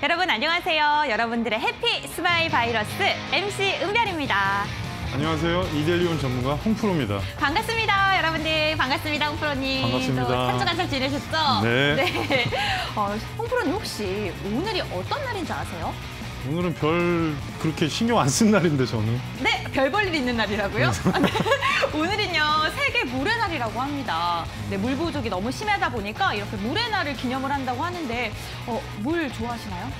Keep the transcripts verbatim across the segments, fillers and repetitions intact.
여러분 안녕하세요. 여러분들의 해피 스마일 바이러스 엠씨 은별입니다. 안녕하세요. 이델리온 전문가 홍프로입니다. 반갑습니다. 여러분들 반갑습니다. 홍프로님. 반갑습니다. 한 주간 잘 지내셨죠? 네. 네. 어, 홍프로님 혹시 오늘이 어떤 날인지 아세요? 오늘은 별 그렇게 신경 안 쓴 날인데 저는. 네, 별 볼 일 있는 날이라고요? 오늘은요 세계 물의 날이라고 합니다. 네, 물 부족이 너무 심하다 보니까 이렇게 물의 날을 기념을 한다고 하는데 어, 물 좋아하시나요?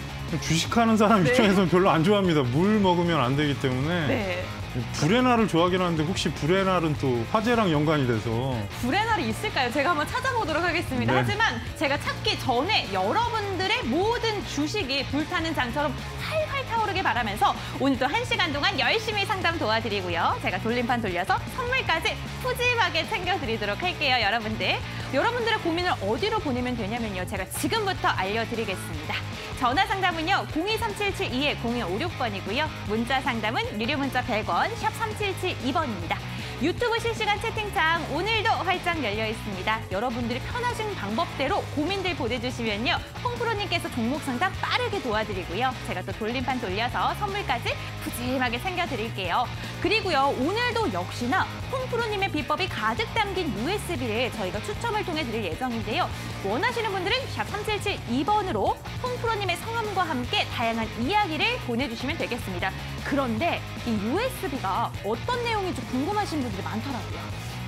주식하는 사람 네. 입장에서는 별로 안 좋아합니다. 물 먹으면 안 되기 때문에. 네. 불의 날을 좋아하긴 하는데 혹시 불의 날은 또 화재랑 연관이 돼서. 불의 날이 있을까요? 제가 한번 찾아보도록 하겠습니다. 네. 하지만 제가 찾기 전에 여러분들의 모든 주식이 불타는 장처럼 활활 타오르길 바라면서 오늘도 한 시간 동안 열심히 상담 도와드리고요. 제가 돌림판 돌려서 선물까지 푸짐하게 챙겨드리도록 할게요. 여러분들. 여러분들의 고민을 어디로 보내면 되냐면요. 제가 지금부터 알려드리겠습니다. 전화 상담은요. 공이 삼칠칠이 공이오육번이고요. 문자 상담은 유료 문자 백 원, 샵 삼칠칠이번입니다. 유튜브 실시간 채팅창 오늘도 활짝 열려 있습니다. 여러분들이 편하신 방법대로 고민들 보내주시면요. 홍프로님께서 종목 상담 빠르게 도와드리고요. 제가 또 돌림판 돌려서 선물까지 푸짐하게 챙겨드릴게요. 그리고요. 오늘도 역시나 홍프로님의 비법이 가득 담긴 유에스비를 저희가 추첨을 통해 드릴 예정인데요. 원하시는 분들은 샵 삼칠칠이번으로 홍프로님의 성함과 함께 다양한 이야기를 보내주시면 되겠습니다. 그런데 이 유에스비가 어떤 내용인지 궁금하신 분들이 많더라고요.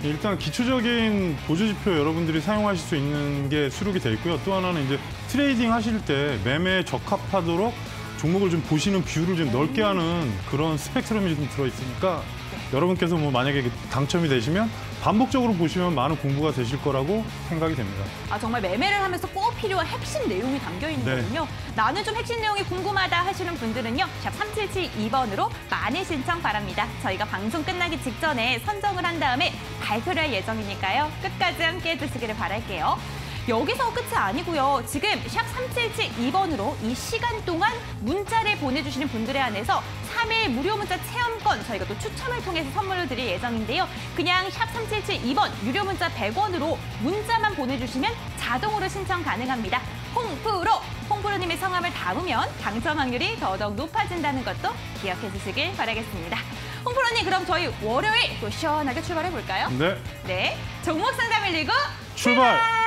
일단 기초적인 보조지표 여러분들이 사용하실 수 있는 게 수록이 돼 있고요. 또 하나는 이제 트레이딩 하실 때 매매에 적합하도록 종목을 좀 보시는 비율을 좀 넓게 하는 그런 스펙트럼이 좀 들어있으니까 여러분께서 뭐 만약에 당첨이 되시면 반복적으로 보시면 많은 공부가 되실 거라고 생각이 됩니다. 아 정말 매매를 하면서 꼭 필요한 핵심 내용이 담겨있는 네. 거군요. 나는 좀 핵심 내용이 궁금하다 하시는 분들은요. 샵 삼칠칠이번으로 많은 신청 바랍니다. 저희가 방송 끝나기 직전에 선정을 한 다음에 발표를 할 예정이니까요. 끝까지 함께해 주시기를 바랄게요. 여기서 끝이 아니고요. 지금 샵 삼칠칠이번으로 이 시간 동안 문자를 보내주시는 분들에 한해서 삼 일 무료 문자 체험권 저희가 또 추첨을 통해서 선물로 드릴 예정인데요. 그냥 샵 삼칠칠이번 유료 문자 백 원으로 문자만 보내주시면 자동으로 신청 가능합니다. 홍프로! 홍프로님의 성함을 담으면 당첨 확률이 더더욱 높아진다는 것도 기억해 주시길 바라겠습니다. 홍프로님 그럼 저희 월요일 또 시원하게 출발해 볼까요? 네. 네. 종목 상담을 들고 출발! 출발!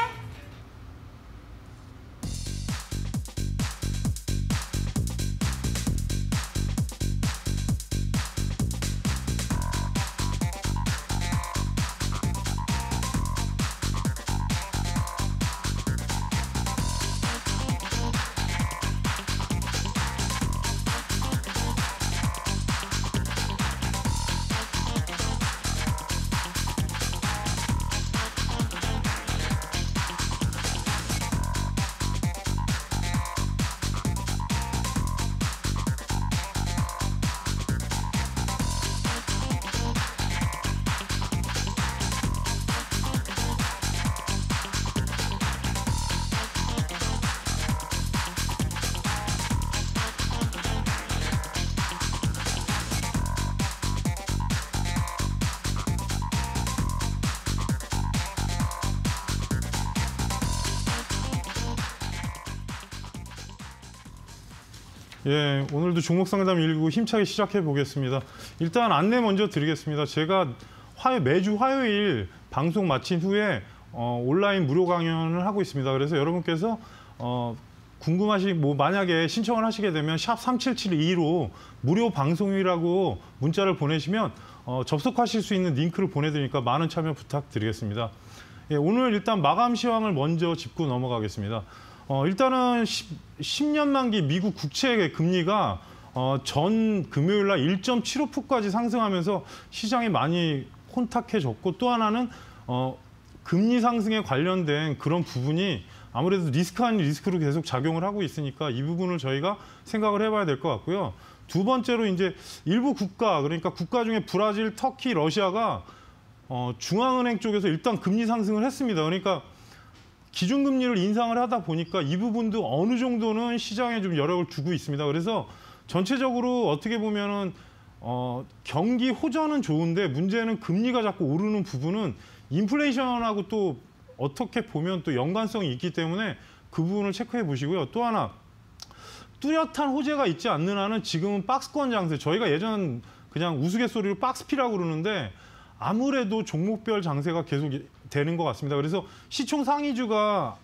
예, 오늘도 종목 상담 일부 힘차게 시작해 보겠습니다. 일단 안내 먼저 드리겠습니다. 제가 화요, 매주 화요일 방송 마친 후에 어, 온라인 무료 강연을 하고 있습니다. 그래서 여러분께서 어, 궁금하신 뭐 만약에 신청을 하시게 되면 샵 삼칠칠이로 무료 방송이라고 문자를 보내시면 어, 접속하실 수 있는 링크를 보내드리니까 많은 참여 부탁드리겠습니다. 예, 오늘 일단 마감 시황을 먼저 짚고 넘어가겠습니다. 어, 일단은 십 년 만기 미국 국채 금리가 어, 전 금요일 날 일 점 칠오 퍼센트까지 상승하면서 시장이 많이 혼탁해졌고 또 하나는 어, 금리 상승에 관련된 그런 부분이 아무래도 리스크 아닌 리스크로 계속 작용을 하고 있으니까 이 부분을 저희가 생각을 해봐야 될 것 같고요. 두 번째로 이제 일부 국가, 그러니까 국가 중에 브라질, 터키, 러시아가 어, 중앙은행 쪽에서 일단 금리 상승을 했습니다. 그러니까 기준금리를 인상을 하다 보니까 이 부분도 어느 정도는 시장에 좀 여력을 주고 있습니다. 그래서 전체적으로 어떻게 보면은 어, 경기 호전은 좋은데 문제는 금리가 자꾸 오르는 부분은 인플레이션하고 또 어떻게 보면 또 연관성이 있기 때문에 그 부분을 체크해 보시고요. 또 하나 뚜렷한 호재가 있지 않는 한은 지금은 박스권 장세. 저희가 예전 그냥 우스갯소리로 박스피라고 그러는데 아무래도 종목별 장세가 계속 되는 것 같습니다. 그래서 시총 상위주가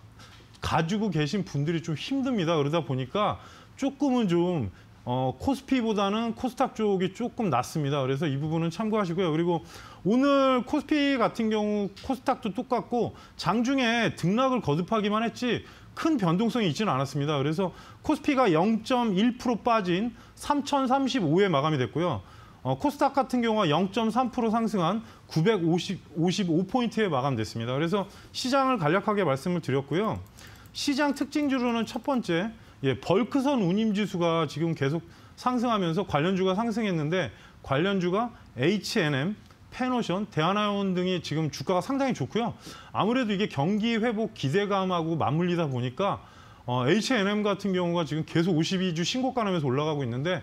가지고 계신 분들이 좀 힘듭니다. 그러다 보니까 조금은 좀 어, 코스피보다는 코스닥 쪽이 조금 낫습니다. 그래서 이 부분은 참고하시고요. 그리고 오늘 코스피 같은 경우 코스닥도 똑같고 장중에 등락을 거듭하기만 했지 큰 변동성이 있지는 않았습니다. 그래서 코스피가 영 점 일 퍼센트 빠진 삼천삼십오에 마감이 됐고요. 어, 코스닥 같은 경우가 영 점 삼 퍼센트 상승한 구백오십오 포인트에 마감됐습니다. 그래서 시장을 간략하게 말씀을 드렸고요. 시장 특징주로는 첫 번째, 예, 벌크선 운임지수가 지금 계속 상승하면서 관련주가 상승했는데 관련주가 에이치 앤 엠, 펜오션, 대한아연 등이 지금 주가가 상당히 좋고요. 아무래도 이게 경기 회복 기대감하고 맞물리다 보니까 어, 에이치 앤 엠 같은 경우가 지금 계속 오십이 주 신고가 나면서 올라가고 있는데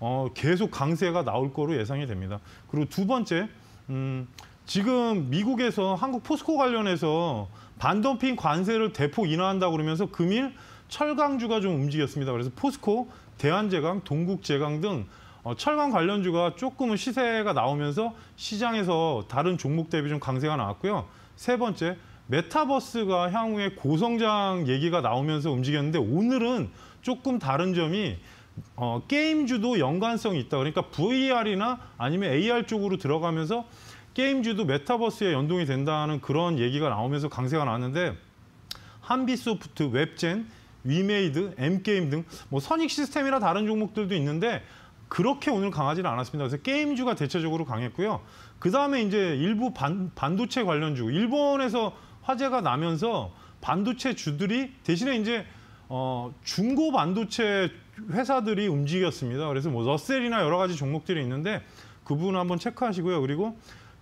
어, 계속 강세가 나올 거로 예상이 됩니다. 그리고 두 번째, 음, 지금 미국에서 한국 포스코 관련해서 반덤핑 관세를 대폭 인하한다고 그러면서 금일 철강주가 좀 움직였습니다. 그래서 포스코, 대한제강, 동국제강 등 철강 관련주가 조금은 시세가 나오면서 시장에서 다른 종목 대비 좀 강세가 나왔고요. 세 번째, 메타버스가 향후에 고성장 얘기가 나오면서 움직였는데 오늘은 조금 다른 점이 어, 게임주도 연관성이 있다. 그러니까 브이알이나 아니면 에이알 쪽으로 들어가면서 게임주도 메타버스에 연동이 된다는 그런 얘기가 나오면서 강세가 나왔는데 한빛소프트, 웹젠, 위메이드, 엠게임 등 뭐 선익 시스템이나 다른 종목들도 있는데 그렇게 오늘 강하지는 않았습니다. 그래서 게임주가 대체적으로 강했고요. 그다음에 이제 일부 반, 반도체 관련주, 일본에서 화재가 나면서 반도체 주들이 대신에 이제 어, 중고 반도체 회사들이 움직였습니다. 그래서 뭐 러셀이나 여러 가지 종목들이 있는데 그 부분 한번 체크하시고요. 그리고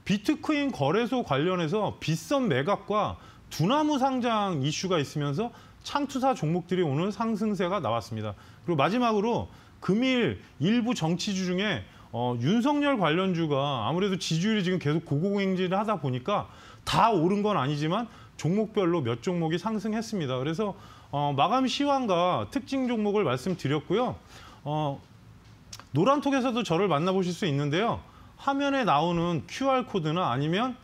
비트코인 거래소 관련해서 비썸 매각과 두나무 상장 이슈가 있으면서 창투사 종목들이 오늘 상승세가 나왔습니다. 그리고 마지막으로 금일 일부 정치주 중에 어, 윤석열 관련주가 아무래도 지지율이 지금 계속 고공행진을 하다 보니까 다 오른 건 아니지만 종목별로 몇 종목이 상승했습니다. 그래서 어, 마감 시황과 특징 종목을 말씀드렸고요. 어, 노란톡에서도 저를 만나보실 수 있는데요. 화면에 나오는 큐알 코드나 아니면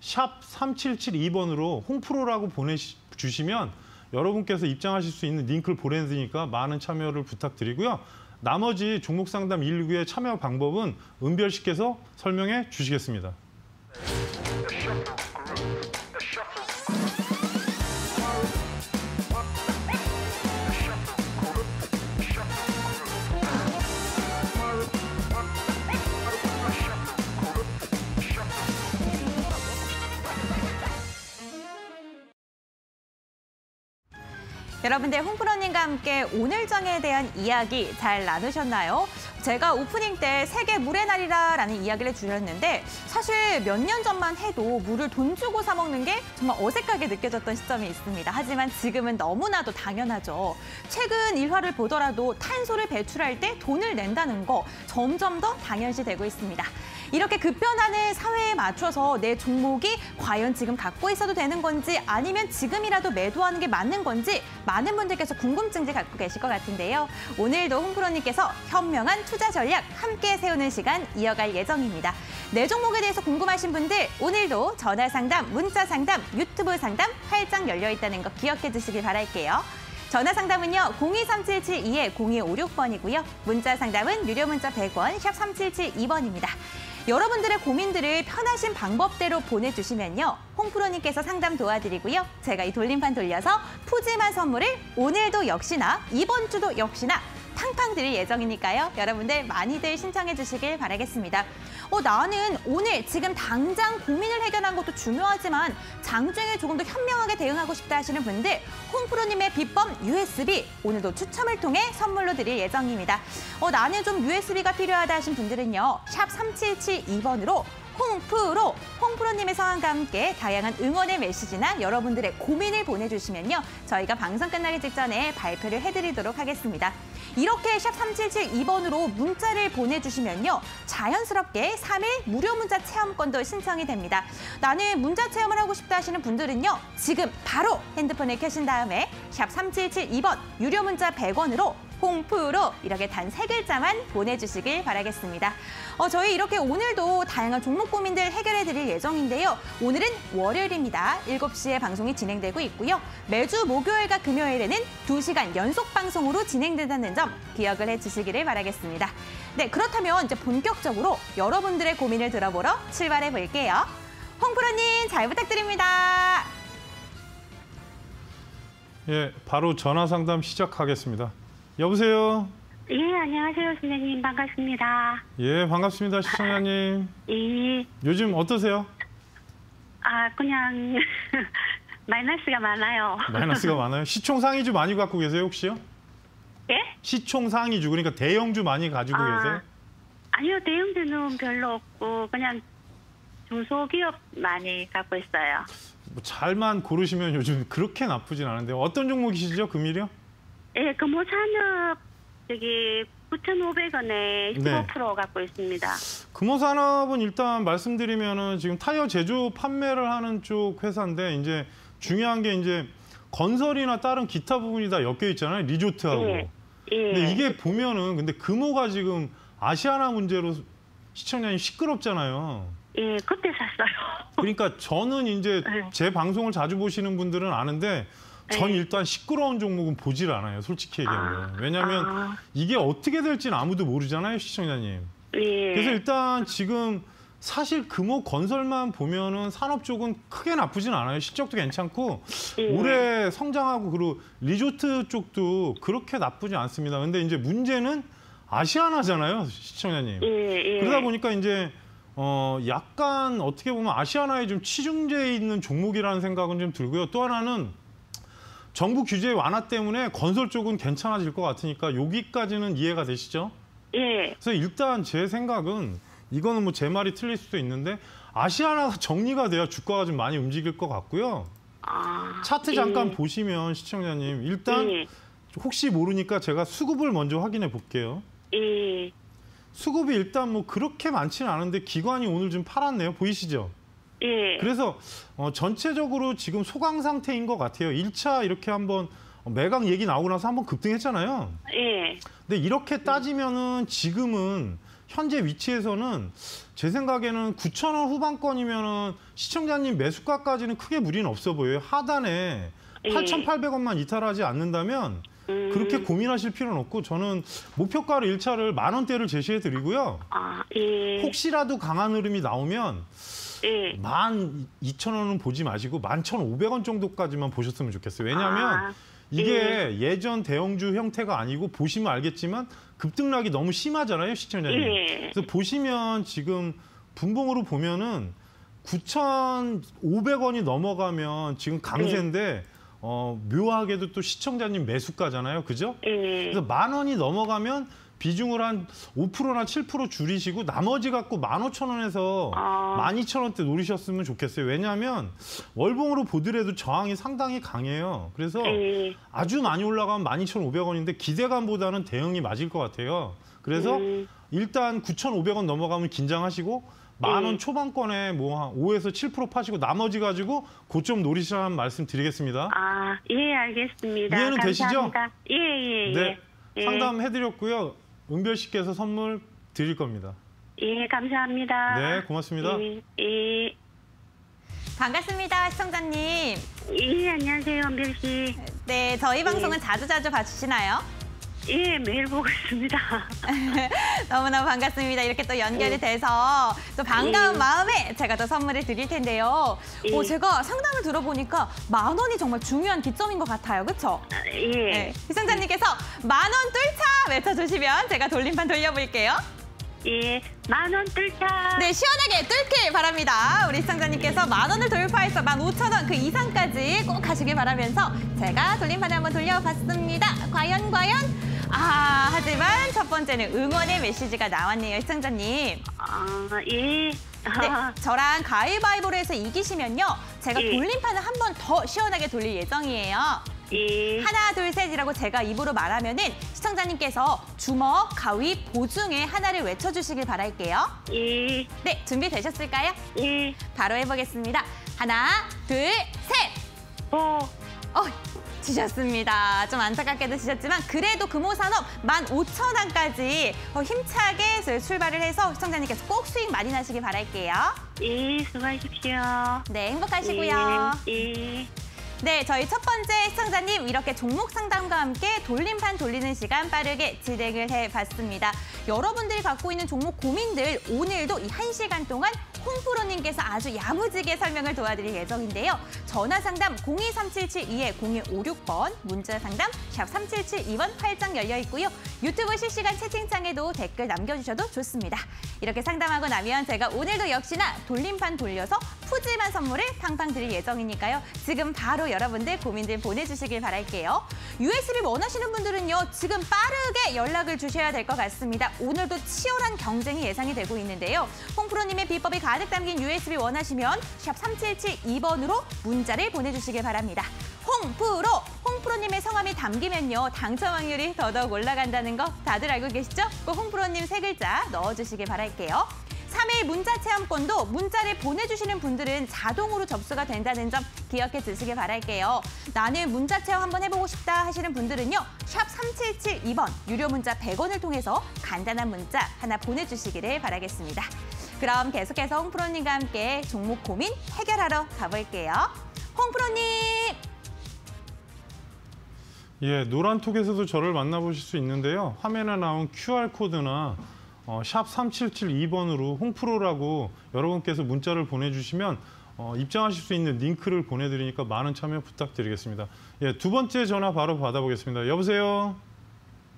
샵 삼칠칠이 번으로 홍프로라고 보내주시면 여러분께서 입장하실 수 있는 링크를 보내드리니까 많은 참여를 부탁드리고요. 나머지 종목상담 일일구의 참여 방법은 은별 씨께서 설명해 주시겠습니다. 여러분들 홍프로님과 함께 오늘장에 대한 이야기 잘 나누셨나요? 제가 오프닝 때 세계 물의 날이라라는 이야기를 주셨는데 사실 몇 년 전만 해도 물을 돈 주고 사 먹는 게 정말 어색하게 느껴졌던 시점이 있습니다. 하지만 지금은 너무나도 당연하죠. 최근 일화를 보더라도 탄소를 배출할 때 돈을 낸다는 거 점점 더 당연시 되고 있습니다. 이렇게 급변하는 사회에 맞춰서 내 종목이 과연 지금 갖고 있어도 되는 건지 아니면 지금이라도 매도하는 게 맞는 건지 많은 분들께서 궁금증을 갖고 계실 것 같은데요. 오늘도 홍프로님께서 현명한 투자 전략 함께 세우는 시간 이어갈 예정입니다. 내 종목에 대해서 궁금하신 분들 오늘도 전화 상담, 문자 상담, 유튜브 상담 활짝 열려 있다는 거 기억해 주시길 바랄게요. 전화 상담은요, 공이 삼칠칠이 공이오육 번이고요. 문자 상담은 유료 문자 백 원, 샵 삼칠칠이 번입니다. 여러분들의 고민들을 편하신 방법대로 보내주시면요. 홍프로님께서 상담 도와드리고요. 제가 이 돌림판 돌려서 푸짐한 선물을 오늘도 역시나 이번 주도 역시나 탕탕 드릴 예정이니까요. 여러분들 많이들 신청해 주시길 바라겠습니다. 어, 나는 오늘 지금 당장 고민을 해결한 것도 중요하지만 장중에 조금 더 현명하게 대응하고 싶다 하시는 분들 홍프로님의 비법 유에스비 오늘도 추첨을 통해 선물로 드릴 예정입니다. 어, 나는 좀 유에스비가 필요하다 하신 분들은요. 샵 삼칠칠이 번으로 홍프로, 홍프로님의 성함과 함께 다양한 응원의 메시지나 여러분들의 고민을 보내주시면요. 저희가 방송 끝나기 직전에 발표를 해드리도록 하겠습니다. 이렇게 샵 삼칠칠이 번으로 문자를 보내주시면요. 자연스럽게 삼 일 무료 문자 체험권도 신청이 됩니다. 나는 문자 체험을 하고 싶다 하시는 분들은요. 지금 바로 핸드폰을 켜신 다음에 샵 삼칠칠이 번 유료 문자 백 원으로 홍프로 이렇게 단 세 글자만 보내주시길 바라겠습니다. 어, 저희 이렇게 오늘도 다양한 종목 고민들 해결해드릴 예정인데요. 오늘은 월요일입니다. 일곱 시에 방송이 진행되고 있고요. 매주 목요일과 금요일에는 두 시간 연속 방송으로 진행된다는 점 기억을 해주시기를 바라겠습니다. 네, 그렇다면 이제 본격적으로 여러분들의 고민을 들어보러 출발해 볼게요. 홍프로님, 잘 부탁드립니다. 예, 바로 전화 상담 시작하겠습니다. 여보세요? 예, 안녕하세요, 선생님. 반갑습니다. 예, 반갑습니다, 시청자님. 예. 요즘 어떠세요? 아, 그냥 마이너스가 많아요. 마이너스가 많아요? 시총 상위주 많이 갖고 계세요, 혹시요? 예? 시총 상위주, 그러니까 대형주 많이 가지고 아, 계세요? 아니요, 대형주는 별로 없고 그냥 중소기업 많이 갖고 있어요. 뭐 잘만 고르시면 요즘 그렇게 나쁘진 않은데요. 어떤 종목이시죠, 금일이요? 예, 금호산업 저기 구천오백 원에 십오 퍼센트 네. 갖고 있습니다. 금호산업은 일단 말씀드리면은 지금 타이어 제조 판매를 하는 쪽 회사인데 이제 중요한 게 이제 건설이나 다른 기타 부분이 다 엮여 있잖아요, 리조트하고. 예. 예. 근데 이게 보면은 근데 금호가 지금 아시아나 문제로 시청량이 시끄럽잖아요. 예, 그때 샀어요. 그러니까 저는 이제 네. 제 방송을 자주 보시는 분들은 아는데 전 네. 일단 시끄러운 종목은 보질 않아요, 솔직히 얘기하면. 아, 왜냐하면 아. 이게 어떻게 될지는 아무도 모르잖아요, 시청자님. 예. 그래서 일단 지금 사실 금호 건설만 보면은 산업 쪽은 크게 나쁘진 않아요. 실적도 괜찮고 예. 올해 성장하고 그리고 리조트 쪽도 그렇게 나쁘지 않습니다. 근데 이제 문제는 아시아나잖아요, 시청자님. 예, 예. 그러다 보니까 이제 어 약간 어떻게 보면 아시아나에 좀 치중돼 있는 종목이라는 생각은 좀 들고요. 또 하나는 정부 규제 완화 때문에 건설 쪽은 괜찮아질 것 같으니까 여기까지는 이해가 되시죠? 예. 그래서 일단 제 생각은 이거는 뭐 제 말이 틀릴 수도 있는데 아시아나가 정리가 돼야 주가가 좀 많이 움직일 것 같고요. 아, 차트 잠깐 예. 보시면 시청자님 일단 예. 혹시 모르니까 제가 수급을 먼저 확인해 볼게요. 예. 수급이 일단 뭐 그렇게 많지는 않은데 기관이 오늘 좀 팔았네요. 보이시죠? 예. 그래서 어, 전체적으로 지금 소강 상태인 것 같아요. 일 차 이렇게 한번 매각 얘기 나오고 나서 한번 급등했잖아요. 예. 근데 이렇게 따지면은 지금은 현재 위치에서는 제 생각에는 구천 원 후반권이면은 시청자님 매수가까지는 크게 무리는 없어 보여요. 하단에 예. 팔천팔백 원만 이탈하지 않는다면 음... 그렇게 고민하실 필요는 없고 저는 목표가로 일 차를 만 원대를 제시해 드리고요. 아, 예. 혹시라도 강한 흐름이 나오면 예. 만 이천 원은 보지 마시고 만 천오백 원 정도까지만 보셨으면 좋겠어요. 왜냐하면 아, 이게 예. 예전 대형주 형태가 아니고 보시면 알겠지만 급등락이 너무 심하잖아요, 시청자님. 예. 그래서 보시면 지금 분봉으로 보면은 구천오백 원이 넘어가면 지금 강세인데 예. 어, 묘하게도 또 시청자님 매수가잖아요, 그죠? 예. 그래서 만 원이 넘어가면 비중을 한 오 퍼센트나 칠 퍼센트 줄이시고 나머지 갖고 만 오천 원에서 아... 만 이천 원대 노리셨으면 좋겠어요. 왜냐하면 월봉으로 보더라도 저항이 상당히 강해요. 그래서 예. 아주 많이 올라가면 만 이천오백 원인데 기대감보다는 대응이 맞을 것 같아요. 그래서 예. 일단 구천오백 원 넘어가면 긴장하시고 만 원 초반권에 뭐 한 오에서 칠 퍼센트 파시고 나머지 가지고 고점 노리시라는 말씀 드리겠습니다. 아, 예, 알겠습니다. 이해는 감사합니다. 되시죠? 예, 예, 네, 예. 상담해드렸고요. 은별 씨께서 선물 드릴 겁니다. 예, 감사합니다. 네, 고맙습니다. 예, 예. 반갑습니다, 시청자님. 예, 안녕하세요, 은별 씨. 네, 저희 방송은 예. 자주자주 봐주시나요? 예, 매일 보고 있습니다. 너무너무 반갑습니다. 이렇게 또 연결이 예. 돼서 또 반가운 예. 마음에 제가 또 선물을 드릴 텐데요. 예. 오, 제가 상담을 들어보니까 만 원이 정말 중요한 기점인 것 같아요. 그렇죠? 예. 네, 시청자님께서 만 원 뚫자 외쳐주시면 제가 돌림판 돌려볼게요. 예, 만 원 뚫자. 네, 시원하게 뚫길 바랍니다. 우리 시청자님께서 만 원을 돌파해서 만 오천 원 그 이상까지 꼭 가시길 바라면서 제가 돌림판을 한번 돌려봤습니다. 과연 과연? 아, 하지만 첫 번째는 응원의 메시지가 나왔네요, 시청자님. 아, 예. 아. 네, 저랑 가위바위보로 해서 이기시면요. 제가 예. 돌림판을 한 번 더 시원하게 돌릴 예정이에요. 예. 하나, 둘, 셋이라고 제가 입으로 말하면은 시청자님께서 주먹, 가위, 보중에 하나를 외쳐주시길 바랄게요. 예. 네, 준비되셨을까요? 예. 바로 해보겠습니다. 하나, 둘, 셋! 보. 어. 지셨습니다. 좀 안타깝게도 지셨지만 그래도 금호산업 만 오천 원까지 힘차게 출발을 해서 시청자님께서 꼭 수익 많이 나시길 바랄게요. 예, 수고하십시오. 네, 행복하시고요. 예, 예. 네, 저희 첫 번째 시청자님 이렇게 종목 상담과 함께 돌림판 돌리는 시간 빠르게 진행을 해봤습니다. 여러분들이 갖고 있는 종목 고민들 오늘도 이 한 시간 동안 홍프로님께서 아주 야무지게 설명을 도와드릴 예정인데요. 전화 상담 공이 삼칠칠이 공일오육 번, 문자 상담 샵 삼칠칠이 번 활짝 열려 있고요. 유튜브 실시간 채팅창에도 댓글 남겨주셔도 좋습니다. 이렇게 상담하고 나면 제가 오늘도 역시나 돌림판 돌려서 푸짐한 선물을 팡팡 드릴 예정이니까요. 지금 바로 여러분들 고민들 보내주시길 바랄게요. 유에스비 원하시는 분들은요. 지금 빠르게 연락을 주셔야 될 것 같습니다. 오늘도 치열한 경쟁이 예상이 되고 있는데요. 홍프로님의 비법이 가득 담긴 유에스비 원하시면 샵 삼칠칠이 번으로 문자를 보내주시길 바랍니다. 홍프로! 홍프로님의 성함이 담기면요. 당첨 확률이 더더욱 올라간다는 거 다들 알고 계시죠? 꼭 홍프로님 세 글자 넣어주시길 바랄게요. 삼 일 문자 체험권도 문자를 보내주시는 분들은 자동으로 접수가 된다는 점 기억해 주시길 바랄게요. 나는 문자 체험 한번 해보고 싶다 하시는 분들은요. 샵 삼칠칠이 번 유료 문자 백 원을 통해서 간단한 문자 하나 보내주시기를 바라겠습니다. 그럼 계속해서 홍프로님과 함께 종목 고민 해결하러 가볼게요. 홍프로님! 예, 노란톡에서도 저를 만나보실 수 있는데요. 화면에 나온 큐알코드나 어, 샵 삼칠칠이 번으로 홍프로라고 여러분께서 문자를 보내주시면 어, 입장하실 수 있는 링크를 보내드리니까 많은 참여 부탁드리겠습니다. 예, 두 번째 전화 바로 받아보겠습니다. 여보세요?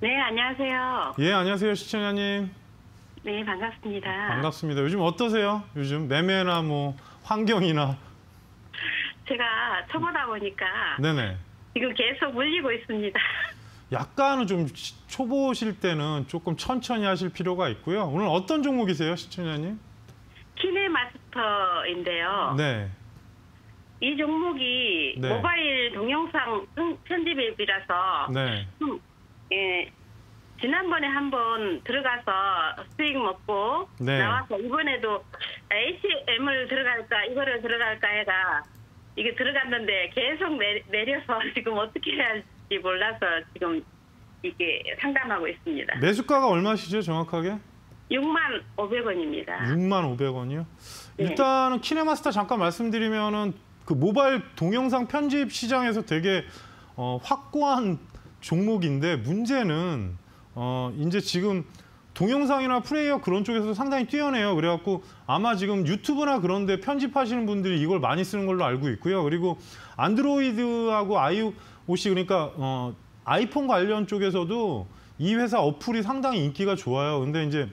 네, 안녕하세요. 예, 안녕하세요, 시청자님. 네, 반갑습니다. 반갑습니다. 요즘 어떠세요? 요즘 매매나 뭐 환경이나. 제가 쳐보다 보니까 네네. 지금 계속 물리고 있습니다. 약간은 좀 초보실 때는 조금 천천히 하실 필요가 있고요. 오늘 어떤 종목이세요, 시청자님? 키네마스터인데요. 네. 이 종목이 네. 모바일 동영상 편집앱이라서 네. 좀, 예, 지난번에 한번 들어가서 수익 먹고 네. 나와서 이번에도 에이치 엠을 들어갈까 이거를 들어갈까 해가 이게 들어갔는데 계속 내, 내려서 지금 어떻게 해야 할지 몰라서 지금 이게 상담하고 있습니다. 매수가가 얼마시죠, 정확하게? 육만 오백 원입니다. 육만 오백 원이요? 네. 일단은 키네마스터 잠깐 말씀드리면은 그 모바일 동영상 편집 시장에서 되게 어, 확고한 종목인데 문제는 어, 이제 지금 동영상이나 플레이어 그런 쪽에서도 상당히 뛰어내요. 그래갖고 아마 지금 유튜브나 그런 데 편집하시는 분들이 이걸 많이 쓰는 걸로 알고 있고요. 그리고 안드로이드하고 아이오 혹시 그러니까 어, 아이폰 관련 쪽에서도 이 회사 어플이 상당히 인기가 좋아요. 근데 이제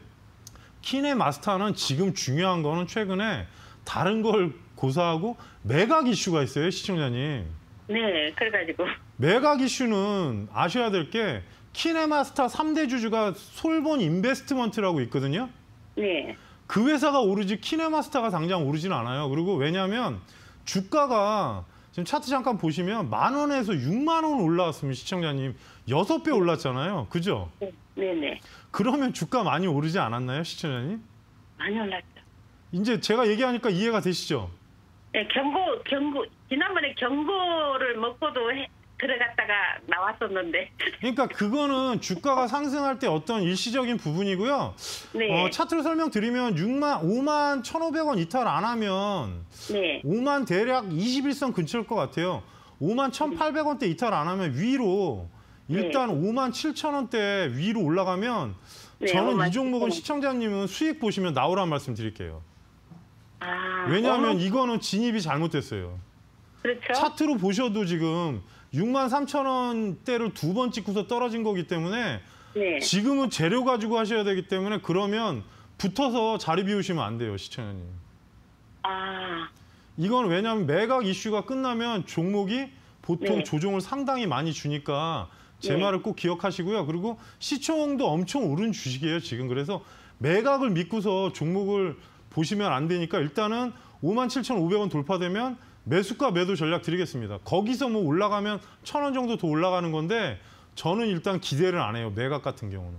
키네마스터는 지금 중요한 거는 최근에 다른 걸 고사하고 매각 이슈가 있어요, 시청자님. 네, 그래가지고. 매각 이슈는 아셔야 될 게 키네마스터 삼 대 주주가 솔본 인베스트먼트라고 있거든요. 네. 그 회사가 오르지 키네마스터가 당장 오르진 않아요. 그리고 왜냐하면 주가가 지금 차트 잠깐 보시면 만 원에서 육만 원 올라왔으면 시청자님 여섯 배 올랐잖아요. 그죠? 네네. 그러면 주가 많이 오르지 않았나요, 시청자님? 많이 올랐죠. 이제 제가 얘기하니까 이해가 되시죠? 네, 경고, 경고. 지난번에 경고를 먹고도 해, 들어갔다가 나왔었는데. 그러니까 그거는 주가가 상승할 때 어떤 일시적인 부분이고요. 네. 어, 차트로 설명드리면 오만 천오백 원 이탈 안 하면 네. 오만 대략 이십일 선 근처일 것 같아요. 오만 천팔백 원대 이탈 안 하면 위로 일단 네. 오만 칠천 원대 위로 올라가면 네, 저는 이 종목은 시청자님은 수익 보시면 나오란 말씀 드릴게요. 아, 왜냐하면 오만... 이거는 진입이 잘못됐어요. 그렇죠? 차트로 보셔도 지금 육만 삼천 원대를 두 번 찍고서 떨어진 거기 때문에 네. 지금은 재료 가지고 하셔야 되기 때문에 그러면 붙어서 자리 비우시면 안 돼요, 시청자님. 아. 이건 왜냐하면 매각 이슈가 끝나면 종목이 보통 네. 조정을 상당히 많이 주니까 제 네. 말을 꼭 기억하시고요. 그리고 시총도 엄청 오른 주식이에요, 지금. 그래서 매각을 믿고서 종목을 보시면 안 되니까 일단은 오만 칠천 오백 원 돌파되면 매수가 매도 전략 드리겠습니다. 거기서 뭐 올라가면 천 원 정도 더 올라가는 건데 저는 일단 기대를 안 해요. 매각 같은 경우는.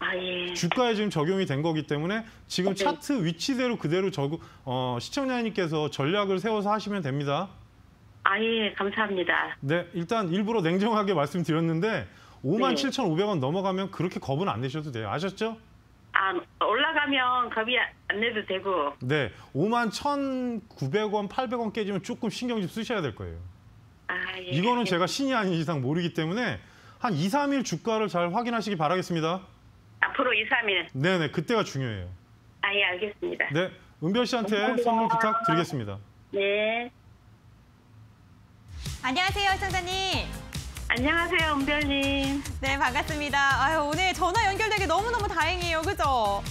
아, 예. 주가에 지금 적용이 된 거기 때문에 지금 네. 차트 위치대로 그대로 저, 어, 시청자님께서 전략을 세워서 하시면 됩니다. 아예 감사합니다. 네, 일단 일부러 냉정하게 말씀드렸는데 오만 칠천오백 원 넘어가면 그렇게 겁은 안 내셔도 돼요. 아셨죠? 아, 올라가면 겁이 안 내도 되고. 네, 오만 천구백 원, 팔백 원 깨지면 조금 신경 좀 쓰셔야 될 거예요. 아, 예. 이거는 제가 신이 아닌 이상 모르기 때문에 한 이, 삼 일 주가를 잘 확인하시기 바라겠습니다. 앞으로 이, 삼 일. 네네, 그때가 중요해요. 아, 예, 알겠습니다. 네, 은별 씨한테 감사합니다. 선물 부탁드리겠습니다. 네. 안녕하세요, 시청자님. 안녕하세요, 은별님. 네, 반갑습니다. 아유, 오늘 전화 연결되게 너무너무 다행이에요, 그죠?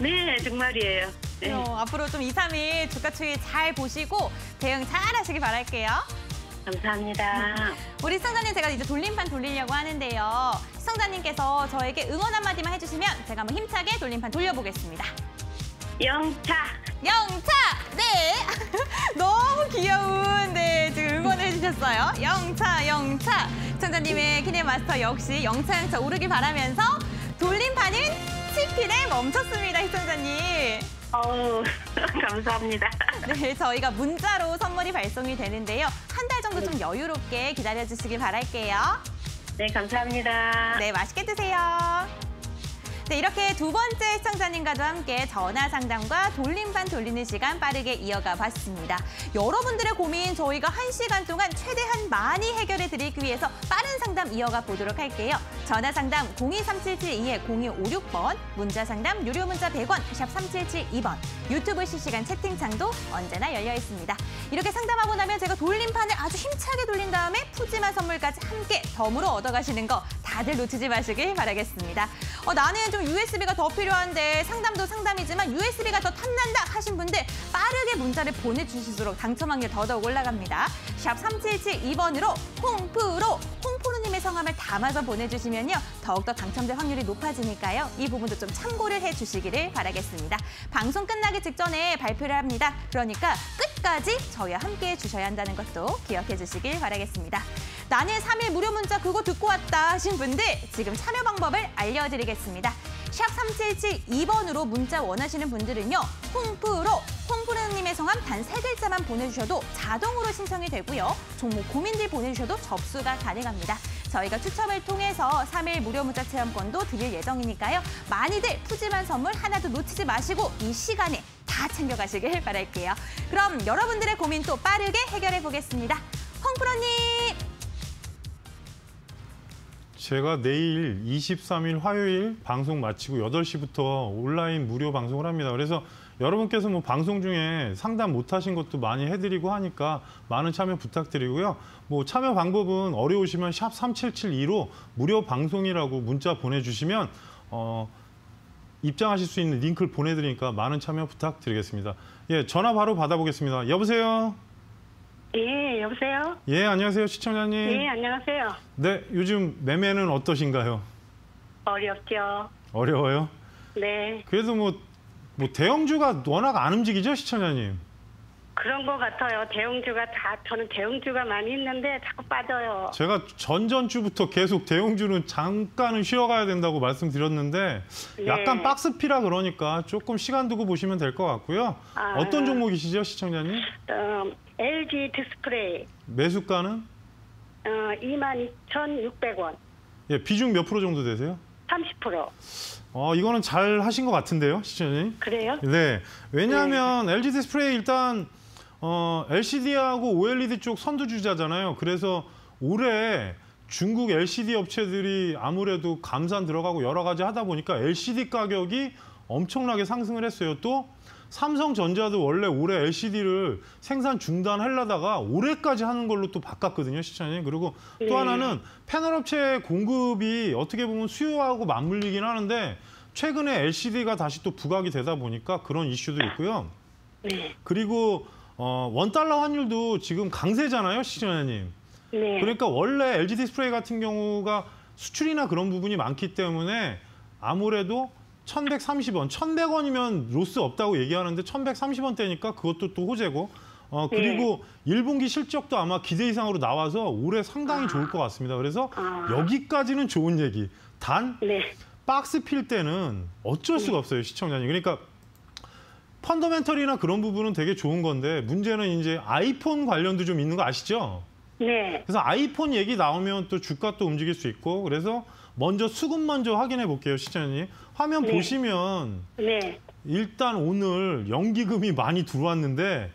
네, 정말이에요. 네. 어, 앞으로 좀 이, 삼 일 주가 추이 잘 보시고 대응 잘 하시길 바랄게요. 감사합니다. 우리 시청자님, 제가 이제 돌림판 돌리려고 하는데요. 시청자님께서 저에게 응원 한마디만 해주시면 제가 한번 힘차게 돌림판 돌려보겠습니다. 영차! 영차! 네! 너무 귀여운, 네, 지금 응원을 해주셨어요. 영차, 영차! 시청자님의 키네마스터 역시 영차, 영차 오르길 바라면서 돌림판은 치킨에 멈췄습니다, 시청자님. 어우, 감사합니다. 네, 저희가 문자로 선물이 발송이 되는데요. 한 달 정도 좀 여유롭게 기다려주시길 바랄게요. 네, 감사합니다. 네, 맛있게 드세요. 네, 이렇게 두 번째 시청자님과도 함께 전화 상담과 돌림판 돌리는 시간 빠르게 이어가 봤습니다. 여러분들의 고민 저희가 한 시간 동안 최대한 많이 해결해 드리기 위해서 빠른 상담 이어가 보도록 할게요. 전화 상담 공이 삼칠칠이 공이오육 번, 문자 상담 유료 문자 백 원, 샵 삼칠칠이 번, 유튜브 실시간 채팅창도 언제나 열려 있습니다. 이렇게 상담하고 나면 제가 돌림판을 아주 힘차게 돌린 다음에 푸짐한 선물까지 함께 덤으로 얻어가시는 거 다들 놓치지 마시길 바라겠습니다. 어, 나는 좀 유에스비가 더 필요한데 상담도 상담이지만 유에스비가 더 탐난다 하신 분들 빠르게 문자를 보내주실수록 당첨 확률 더더욱 올라갑니다. 샵 삼칠칠이 번으로 홍프로, 홍프로님의 성함을 담아서 보내주시면요. 더욱더 당첨될 확률이 높아지니까요. 이 부분도 좀 참고를 해주시기를 바라겠습니다. 방송 끝나기 직전에 발표를 합니다. 그러니까 끝까지 저희와 함께 해주셔야 한다는 것도 기억해 주시길 바라겠습니다. 나는 삼 일 무료 문자 그거 듣고 왔다 하신 분들 지금 참여 방법을 알려드리겠습니다. 샵 삼칠칠이 번으로 문자 원하시는 분들은요. 홍프로, 홍프로님의 성함 단 세 글자만 보내주셔도 자동으로 신청이 되고요. 종목 고민들 보내주셔도 접수가 가능합니다. 저희가 추첨을 통해서 삼 일 무료 문자 체험권도 드릴 예정이니까요. 많이들 푸짐한 선물 하나도 놓치지 마시고 이 시간에 다 챙겨가시길 바랄게요. 그럼 여러분들의 고민 또 빠르게 해결해 보겠습니다. 홍프로님! 제가 내일 이십삼 일 화요일 방송 마치고 여덟 시부터 온라인 무료 방송을 합니다. 그래서 여러분께서 뭐 방송 중에 상담 못하신 것도 많이 해드리고 하니까 많은 참여 부탁드리고요. 뭐 참여 방법은 어려우시면 샵 삼칠칠이로 무료 방송이라고 문자 보내주시면 어, 입장하실 수 있는 링크를 보내드리니까 많은 참여 부탁드리겠습니다. 예, 전화 바로 받아보겠습니다. 여보세요? 예, 여보세요? 예, 안녕하세요, 시청자님. 예, 안녕하세요. 네, 요즘 매매는 어떠신가요? 어렵죠. 어려워요? 네. 그래도 뭐, 뭐 대형주가 워낙 안 움직이죠, 시청자님? 그런 것 같아요. 대형주가 다, 저는 대형주가 많이 있는데 자꾸 빠져요. 제가 전전주부터 계속 대형주는 잠깐은 쉬어가야 된다고 말씀드렸는데 네. 약간 박스피라 그러니까 조금 시간 두고 보시면 될 것 같고요. 아, 어떤 종목이시죠, 시청자님? 음, 엘지 디스플레이. 매수가는? 어, 이만 이천육백 원. 예, 비중 몇 프로 정도 되세요? 삼십 퍼센트. 어, 이거는 잘 하신 것 같은데요, 시청자님? 그래요? 네, 왜냐하면 네. 엘지 디스플레이 일단 어, 엘씨디하고 오엘이디 쪽 선두주자잖아요. 그래서 올해 중국 엘씨디 업체들이 아무래도 감산 들어가고 여러 가지 하다 보니까 엘씨디 가격이 엄청나게 상승을 했어요. 또 삼성전자도 원래 올해 엘씨디를 생산 중단하려다가 올해까지 하는 걸로 또 바꿨거든요, 시청자님. 그리고 또 네. 하나는 패널 업체의 공급이 어떻게 보면 수요하고 맞물리긴 하는데 최근에 엘씨디가 다시 또 부각이 되다 보니까 그런 이슈도 있고요. 네. 그리고 어, 원달러 환율도 지금 강세잖아요, 시청자님. 네. 그러니까 원래 엘지 디스플레이 같은 경우가 수출이나 그런 부분이 많기 때문에 아무래도 천백삼십 원, 천백 원이면 로스 없다고 얘기하는데 천백삼십 원대니까 그것도 또 호재고 어, 그리고 네. 일 분기 실적도 아마 기대 이상으로 나와서 올해 상당히 아. 좋을 것 같습니다. 그래서 아. 여기까지는 좋은 얘기. 단 네. 박스 필 때는 어쩔 수가 없어요, 시청자님. 그러니까 펀더멘털이나 그런 부분은 되게 좋은 건데 문제는 이제 아이폰 관련도 좀 있는 거 아시죠? 네. 그래서 아이폰 얘기 나오면 또 주가 또 움직일 수 있고 그래서 먼저 수급 먼저 확인해 볼게요, 시청자님. 화면 네. 보시면 네. 일단 오늘 연기금이 많이 들어왔는데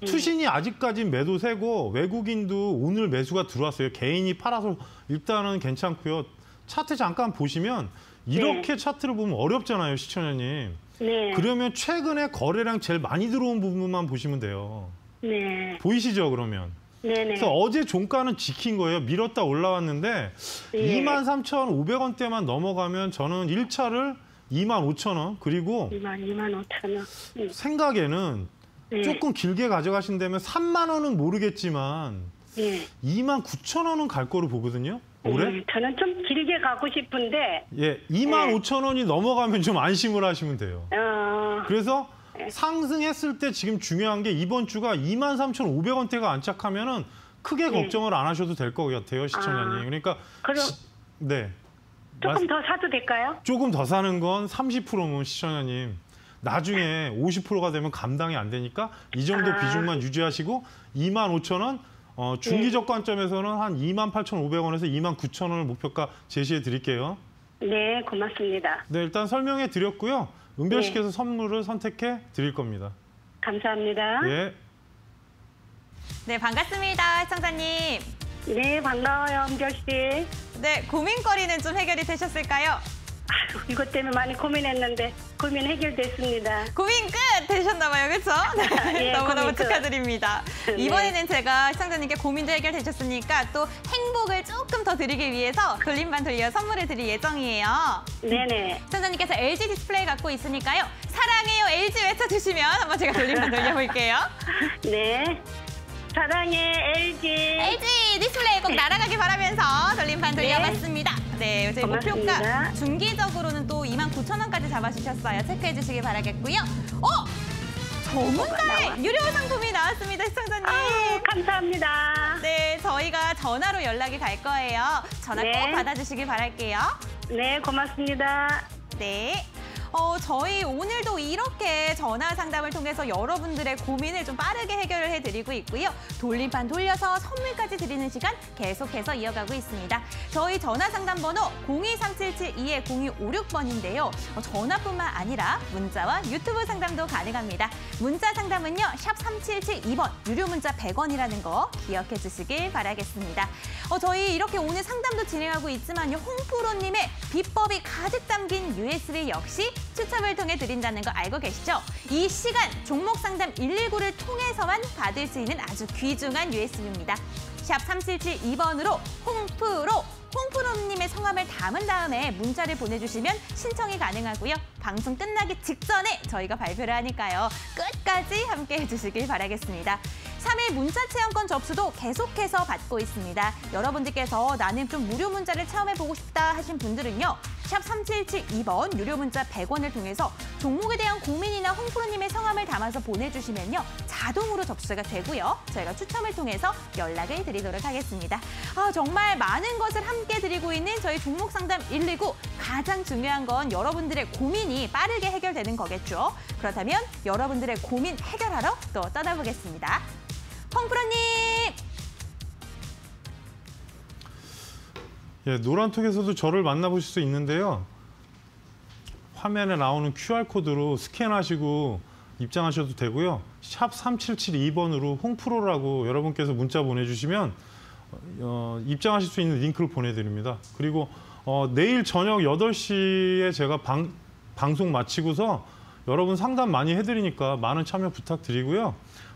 음. 투신이 아직까지 매도세고 외국인도 오늘 매수가 들어왔어요. 개인이 팔아서 일단은 괜찮고요. 차트 잠깐 보시면 이렇게 네. 차트를 보면 어렵잖아요, 시청자님. 네. 그러면 최근에 거래량 제일 많이 들어온 부분만 보시면 돼요. 네. 보이시죠, 그러면? 네네. 그래서 어제 종가는 지킨 거예요. 밀었다 올라왔는데 예. 이만 삼천오백 원대만 넘어가면 저는 일 차를 이만 오천 원 그리고 이만, 이만 오천 원. 생각에는 예. 조금 길게 가져가신다면 삼만 원은 모르겠지만 예. 이만 구천 원은 갈 거로 보거든요. 올해? 예. 저는 좀 길게 가고 싶은데 예, 이만 오천 원이 예. 넘어가면 좀 안심을 하시면 돼요. 어... 그래서 상승했을 때 지금 중요한 게 이번 주가 이만 삼천오백 원대가 안착하면은 크게 네. 걱정을 안 하셔도 될 것 같아요, 시청자님. 아, 그러니까 그럼 시, 네. 조금 마, 더 사도 될까요? 조금 더 사는 건 삼십 퍼센트면 시청자님. 나중에 오십 퍼센트가 되면 감당이 안 되니까 이 정도 아. 비중만 유지하시고 이만 오천 원 어, 중기적 네. 관점에서는 한 이만 팔천오백 원에서 이만 구천 원을 목표가 제시해 드릴게요. 네, 고맙습니다. 네, 일단 설명해 드렸고요. 은별 씨께서 네. 선물을 선택해 드릴 겁니다. 감사합니다. 예. 네, 반갑습니다, 시청자님. 네, 반가워요, 은별 씨. 네, 고민거리는 좀 해결이 되셨을까요? 아유, 이것 때문에 많이 고민했는데 고민 해결됐습니다. 고민 끝 되셨나봐요, 그렇죠? 네, 예, 너무너무 축하드립니다. 네. 이번에는 제가 시청자님께 고민도 해결되셨으니까 또 행복을 조금 더 드리기 위해서 돌림반 돌려 선물해드릴 예정이에요. 네네. 시청자님께서 엘지 디스플레이 갖고 있으니까요. 사랑해요 엘지 외쳐주시면 한번 제가 돌림반 돌려볼게요. 네. 사랑해 엘지. 엘지 디스플레이 꼭 날아가길 바라면서 돌림판 돌려봤습니다. 네, 네 저희 고맙습니다. 목표가 중기적으로는 또 이만 구천 원까지 잡아주셨어요. 체크해 주시길 바라겠고요. 어! 전문가의 유료 상품이 나왔습니다, 시청자님. 아유, 감사합니다. 네, 저희가 전화로 연락이 갈 거예요. 전화 네. 꼭 받아주시길 바랄게요. 네, 고맙습니다. 네. 어, 저희 오늘도 이렇게 전화 상담을 통해서 여러분들의 고민을 좀 빠르게 해결을 해드리고 있고요. 돌림판 돌려서 선물까지 드리는 시간 계속해서 이어가고 있습니다. 저희 전화 상담번호 공이 삼칠칠이 공이오육 번인데요. 어, 전화뿐만 아니라 문자와 유튜브 상담도 가능합니다. 문자 상담은요. 샵 삼칠칠이 번 유료 문자 백 원이라는 거 기억해 주시길 바라겠습니다. 어, 저희 이렇게 오늘 상담도 진행하고 있지만요. 홍프로님의 비법이 가득 담긴 유에스비 역시 추첨을 통해 드린다는 거 알고 계시죠? 이 시간 종목 상담 일일구를 통해서만 받을 수 있는 아주 귀중한 유에스비입니다. 샵 삼칠칠이 번으로 홍프로, 홍프로님의 성함을 담은 다음에 문자를 보내주시면 신청이 가능하고요. 방송 끝나기 직전에 저희가 발표를 하니까요. 끝까지 함께해 주시길 바라겠습니다. 삼 일 문자 체험권 접수도 계속해서 받고 있습니다. 여러분들께서 나는 좀 무료 문자를 체험해보고 싶다 하신 분들은요. 샵 삼칠칠이 번 유료 문자 백 원을 통해서 종목에 대한 고민이나 홍프로님의 성함을 담아서 보내주시면요. 자동으로 접수가 되고요. 저희가 추첨을 통해서 연락을 드리도록 하겠습니다. 아, 정말 많은 것을 함께 드리고 있는 저희 종목 상담 일일구. 가장 중요한 건 여러분들의 고민이 빠르게 해결되는 거겠죠. 그렇다면 여러분들의 고민 해결하러 또 떠나보겠습니다. 홍프로님! 예, 노란톡에서도 저를 만나보실 수 있는데요. 화면에 나오는 큐알코드로 스캔하시고 입장하셔도 되고요. 샵 삼칠칠이 번으로 홍프로라고 여러분께서 문자 보내주시면 어, 입장하실 수 있는 링크를 보내드립니다. 그리고 어, 내일 저녁 여덟 시에 제가 방, 방송 마치고서 여러분 상담 많이 해드리니까 많은 참여 부탁드리고요.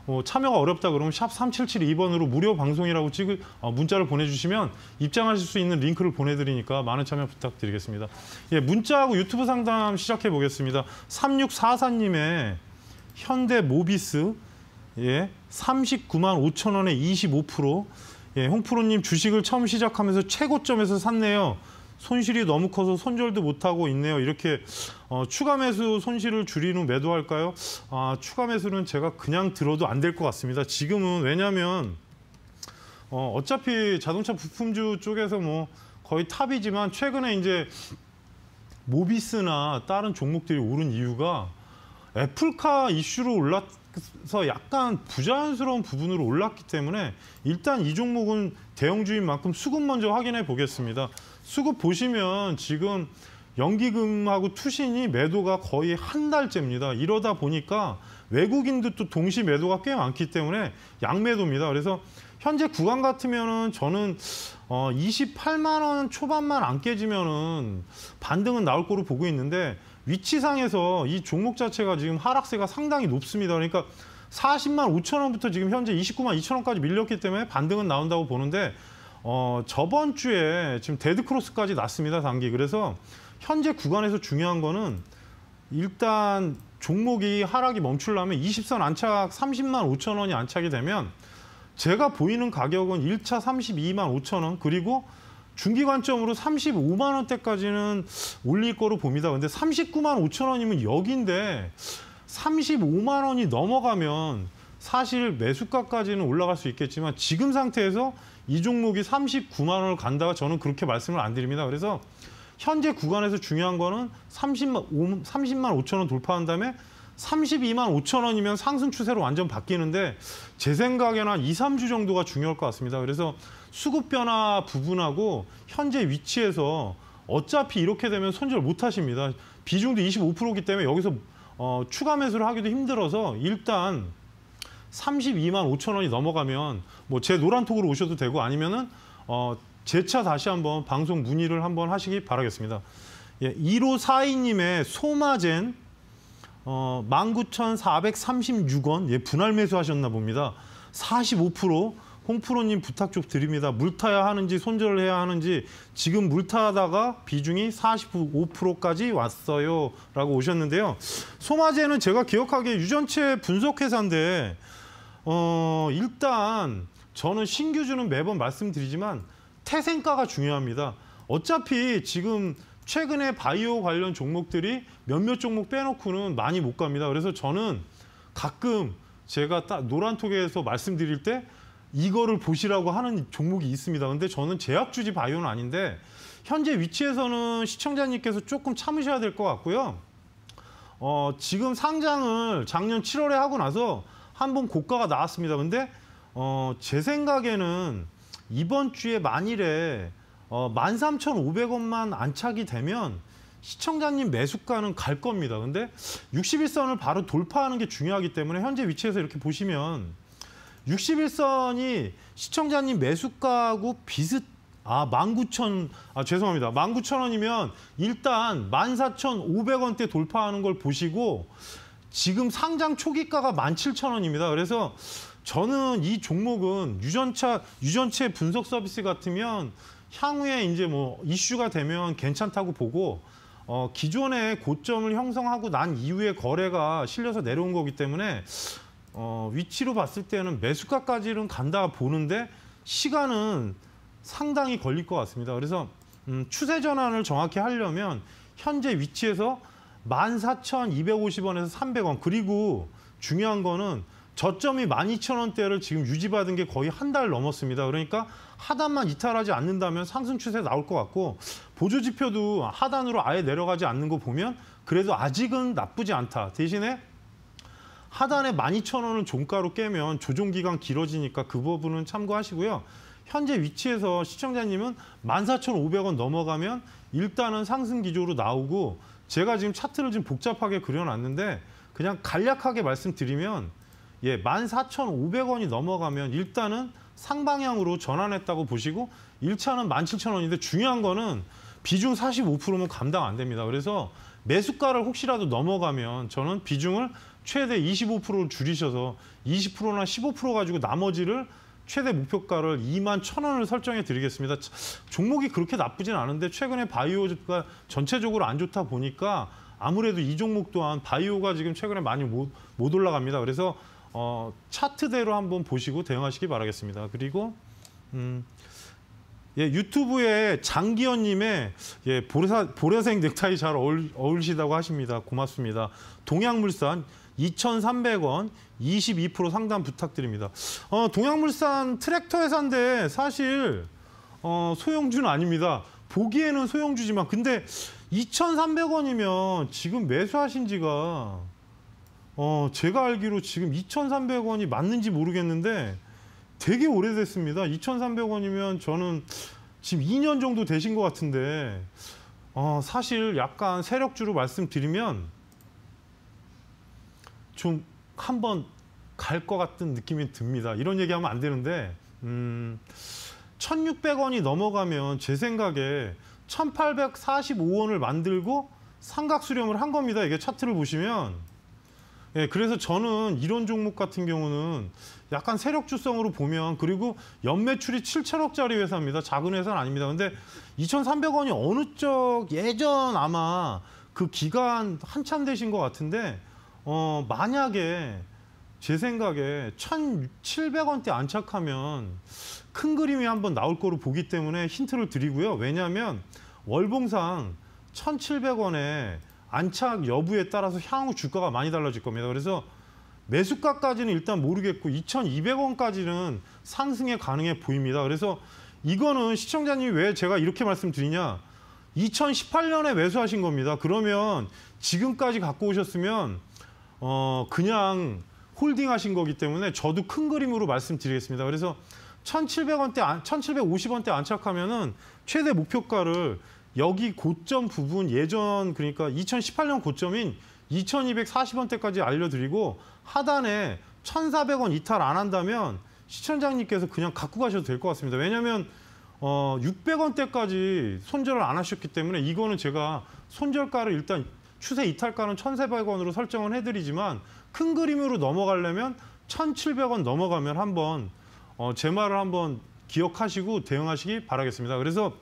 어, 참여가 어렵다 그러면 샵 삼칠칠이 번으로 무료 방송이라고 찍을 어, 문자를 보내주시면 입장하실 수 있는 링크를 보내드리니까 많은 참여 부탁드리겠습니다. 예, 문자하고 유튜브 상담 시작해 보겠습니다. 삼육사사 님의 현대모비스 예, 삼십구만 오천 원에 이십오 퍼센트. 예, 홍프로님 주식을 처음 시작하면서 최고점에서 샀네요. 손실이 너무 커서 손절도 못하고 있네요. 이렇게 어, 추가 매수 손실을 줄인 후 매도할까요? 아, 추가 매수는 제가 그냥 들어도 안 될 것 같습니다. 지금은 왜냐하면 어, 어차피 자동차 부품주 쪽에서 뭐 거의 탑이지만 최근에 이제 모비스나 다른 종목들이 오른 이유가 애플카 이슈로 올라서 약간 부자연스러운 부분으로 올랐기 때문에 일단 이 종목은 대형주인 만큼 수급 먼저 확인해 보겠습니다. 수급 보시면 지금 연기금하고 투신이 매도가 거의 한 달째입니다. 이러다 보니까 외국인도 또 동시 매도가 꽤 많기 때문에 양매도입니다. 그래서 현재 구간 같으면은 저는 어 이십팔만 원 초반만 안 깨지면은 반등은 나올 거로 보고 있는데 위치상에서 이 종목 자체가 지금 하락세가 상당히 높습니다. 그러니까 사십만 오천 원부터 지금 현재 이십구만 이천 원까지 밀렸기 때문에 반등은 나온다고 보는데 어 저번 주에 지금 데드크로스까지 났습니다. 단기. 그래서 현재 구간에서 중요한 거는 일단 종목이 하락이 멈추려면 이십 선 안착 삼십만 오천 원이 안착이 되면 제가 보이는 가격은 일 차 삼십이만 오천 원 그리고 중기 관점으로 삼십오만 원대까지는 올릴 거로 봅니다. 근데 삼십구만 오천 원이면 여기인데 삼십오만 원이 넘어가면 사실 매수가까지는 올라갈 수 있겠지만 지금 상태에서 이 종목이 삼십구만 원을 간다가 저는 그렇게 말씀을 안 드립니다. 그래서 현재 구간에서 중요한 거는 삼십만 오천 원 돌파한 다음에 삼십이만 오천 원이면 상승 추세로 완전 바뀌는데 제 생각에는 한 이, 삼 주 정도가 중요할 것 같습니다. 그래서 수급 변화 부분하고 현재 위치에서 어차피 이렇게 되면 손절 못 하십니다. 비중도 이십오 퍼센트이기 때문에 여기서 어, 추가 매수를 하기도 힘들어서 일단 삼십이만 오천 원이 넘어가면 뭐 제 노란톡으로 오셔도 되고 아니면은 어, 재차 다시 한번 방송 문의를 한번 하시기 바라겠습니다. 예, 일오사이 님의 소마젠 어, 만 구천사백삼십육 원 예, 분할 매수하셨나 봅니다. 사십오 퍼센트 홍프로님 부탁 좀 드립니다. 물타야 하는지 손절을 해야 하는지 지금 물타다가 비중이 사십오 퍼센트까지 왔어요. 라고 오셨는데요. 소마젠은 제가 기억하기에 유전체 분석회사인데 어, 일단 저는 신규주는 매번 말씀드리지만 태생가가 중요합니다. 어차피 지금 최근에 바이오 관련 종목들이 몇몇 종목 빼놓고는 많이 못 갑니다. 그래서 저는 가끔 제가 딱 노란톡에서 말씀드릴 때 이거를 보시라고 하는 종목이 있습니다. 근데 저는 제약주지 바이오는 아닌데 현재 위치에서는 시청자님께서 조금 참으셔야 될 것 같고요. 어, 지금 상장을 작년 칠월에 하고 나서 한번 고가가 나왔습니다. 근데 어, 제 생각에는 이번 주에 만일에 어, 만 삼천오백 원만 안착이 되면 시청자님 매수가는 갈 겁니다. 근데 육십일 선을 바로 돌파하는 게 중요하기 때문에 현재 위치에서 이렇게 보시면 육십일 선이 시청자님 매수가하고 비슷, 아, 만 구천, 아, 죄송합니다. 만 구천 원이면 일단 만 사천오백 원대 돌파하는 걸 보시고 지금 상장 초기가가 만 칠천 원입니다. 그래서 저는 이 종목은 유전차, 유전체 분석 서비스 같으면 향후에 이제 뭐 이슈가 되면 괜찮다고 보고 어, 기존의 고점을 형성하고 난 이후에 거래가 실려서 내려온 거기 때문에 어, 위치로 봤을 때는 매수가까지는 간다 보는데 시간은 상당히 걸릴 것 같습니다. 그래서 음, 추세 전환을 정확히 하려면 현재 위치에서 만 사천이백오십 원에서 삼백 원 그리고 중요한 거는 저점이 만 이천 원대를 지금 유지받은 게 거의 한 달 넘었습니다. 그러니까 하단만 이탈하지 않는다면 상승 추세 나올 것 같고 보조지표도 하단으로 아예 내려가지 않는 거 보면 그래도 아직은 나쁘지 않다. 대신에 하단에 만 이천 원을 종가로 깨면 조정기간 길어지니까 그 부분은 참고하시고요. 현재 위치에서 시청자님은 만 사천오백 원 넘어가면 일단은 상승 기조로 나오고 제가 지금 차트를 좀 복잡하게 그려놨는데 그냥 간략하게 말씀드리면 예, 만 사천오백 원이 넘어가면 일단은 상방향으로 전환했다고 보시고 일 차는 만 칠천 원인데 중요한 거는 비중 사십오 퍼센트면 감당 안 됩니다. 그래서 매수가를 혹시라도 넘어가면 저는 비중을 최대 이십오 퍼센트로 줄이셔서 이십 퍼센트나 십오 퍼센트 가지고 나머지를 최대 목표가를 이만 천 원을 설정해 드리겠습니다. 종목이 그렇게 나쁘진 않은데 최근에 바이오가 전체적으로 안 좋다 보니까 아무래도 이 종목 또한 바이오가 지금 최근에 많이 못, 못 올라갑니다. 그래서 어, 차트대로 한번 보시고 대응하시기 바라겠습니다. 그리고 음, 예, 유튜브에 장기현님의 예, 보라, 보라색 넥타이 잘 어울, 어울리시다고 하십니다. 고맙습니다. 동양물산 이천삼백 원 이십이 퍼센트 상담 부탁드립니다. 어, 동양물산 트랙터 회사인데 사실 어, 소형주는 아닙니다. 보기에는 소형주지만 근데 이천삼백 원이면 지금 매수하신 지가 어, 제가 알기로 지금 이천삼백 원이 맞는지 모르겠는데 되게 오래됐습니다. 이천삼백 원이면 저는 지금 이 년 정도 되신 것 같은데 어, 사실 약간 세력주로 말씀드리면 좀 한번 갈 것 같은 느낌이 듭니다. 이런 얘기하면 안 되는데 음, 천육백 원이 넘어가면 제 생각에 천팔백사십오 원을 만들고 삼각 수렴을 한 겁니다. 이게 차트를 보시면. 예, 그래서 저는 이런 종목 같은 경우는 약간 세력주성으로 보면, 그리고 연매출이 칠천억짜리 회사입니다. 작은 회사는 아닙니다. 근데 이천삼백 원이 어느 쪽 예전 아마 그 기간 한참 되신 것 같은데 어, 만약에 제 생각에 천칠백 원대 안착하면 큰 그림이 한번 나올 거로 보기 때문에 힌트를 드리고요. 왜냐하면 월봉상 천칠백 원에 안착 여부에 따라서 향후 주가가 많이 달라질 겁니다. 그래서 매수가까지는 일단 모르겠고 이천이백 원까지는 상승에 가능해 보입니다. 그래서 이거는 시청자님이 왜 제가 이렇게 말씀드리냐. 이천십팔 년에 매수하신 겁니다. 그러면 지금까지 갖고 오셨으면 어, 그냥 홀딩하신 거기 때문에 저도 큰 그림으로 말씀드리겠습니다. 그래서 천칠백 원대, 천칠백오십 원대 안착하면은 최대 목표가를 여기 고점 부분 예전, 그러니까 이천십팔 년 고점인 이천이백사십 원대까지 알려드리고 하단에 천사백 원 이탈 안 한다면 시청자님께서 그냥 갖고 가셔도 될 것 같습니다. 왜냐하면 어, 육백 원대까지 손절을 안 하셨기 때문에 이거는 제가 손절가를 일단 추세 이탈가는 천사백 원으로 설정을 해드리지만 큰 그림으로 넘어가려면 천칠백 원 넘어가면 한번 어, 제 말을 한번 기억하시고 대응하시기 바라겠습니다. 그래서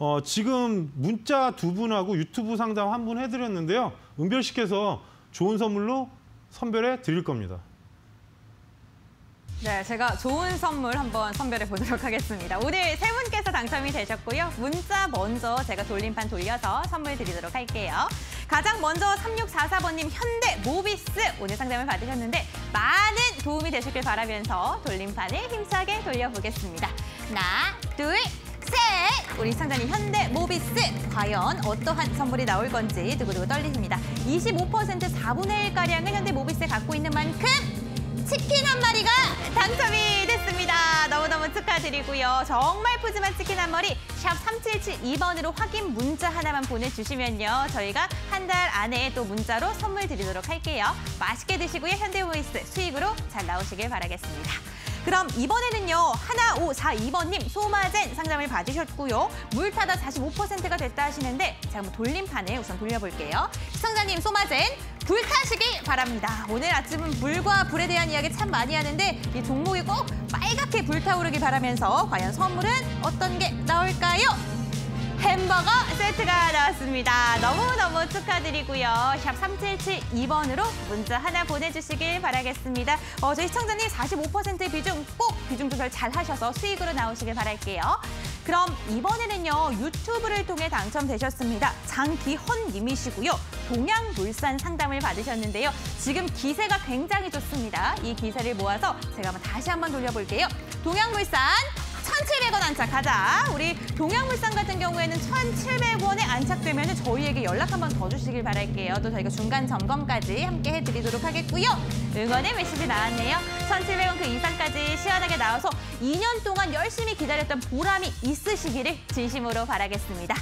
어, 지금 문자 두 분하고 유튜브 상담 한 분 해드렸는데요. 은별 씨께서 좋은 선물로 선별해 드릴 겁니다. 네, 제가 좋은 선물 한번 선별해 보도록 하겠습니다. 오늘 세 분께서 당첨이 되셨고요. 문자 먼저 제가 돌림판 돌려서 선물 드리도록 할게요. 가장 먼저 삼육사사 번님 현대모비스 오늘 상담을 받으셨는데 많은 도움이 되셨길 바라면서 돌림판을 힘차게 돌려보겠습니다. 하나, 둘, 셋! 우리 시청자님 현대모비스 과연 어떠한 선물이 나올 건지 두고두고 떨리십니다. 이십오 퍼센트 사분의 일가량을 현대모비스에 갖고 있는 만큼 치킨 한 마리가 당첨이 됐습니다. 너무너무 축하드리고요. 정말 푸짐한 치킨 한 마리 샵 삼칠칠이 번으로 확인 문자 하나만 보내주시면요. 저희가 한 달 안에 또 문자로 선물 드리도록 할게요. 맛있게 드시고요. 현대모비스 수익으로 잘 나오시길 바라겠습니다. 그럼 이번에는요. 일오사이 번님 소마젠 상담을 받으셨고요. 물 타다 사십오 퍼센트가 됐다 하시는데 제가 한번 돌림판에 우선 돌려볼게요. 시청자님 소마젠 불 타시길 바랍니다. 오늘 아침은 물과 불에 대한 이야기 참 많이 하는데 이 종목이 꼭 빨갛게 불타오르길 바라면서 과연 선물은 어떤 게 나올까요? 햄버거 세트가 나왔습니다. 너무너무 축하드리고요. 샵 삼칠칠이 번으로 문자 하나 보내주시길 바라겠습니다. 어, 저희 시청자님 사십오 퍼센트 비중 꼭 비중 조절 잘 하셔서 수익으로 나오시길 바랄게요. 그럼 이번에는요. 유튜브를 통해 당첨되셨습니다. 장기헌님이시고요. 동양물산 상담을 받으셨는데요. 지금 기세가 굉장히 좋습니다. 이 기세를 모아서 제가 한번 다시 한번 돌려볼게요. 동양물산. 천칠백 원 안착하자. 우리 동양물산 같은 경우에는 천칠백 원에 안착되면 저희에게 연락 한번 더 주시길 바랄게요. 또 저희가 중간 점검까지 함께 해드리도록 하겠고요. 응원의 메시지 나왔네요. 천칠백 원 그 이상까지 시원하게 나와서 이 년 동안 열심히 기다렸던 보람이 있으시기를 진심으로 바라겠습니다.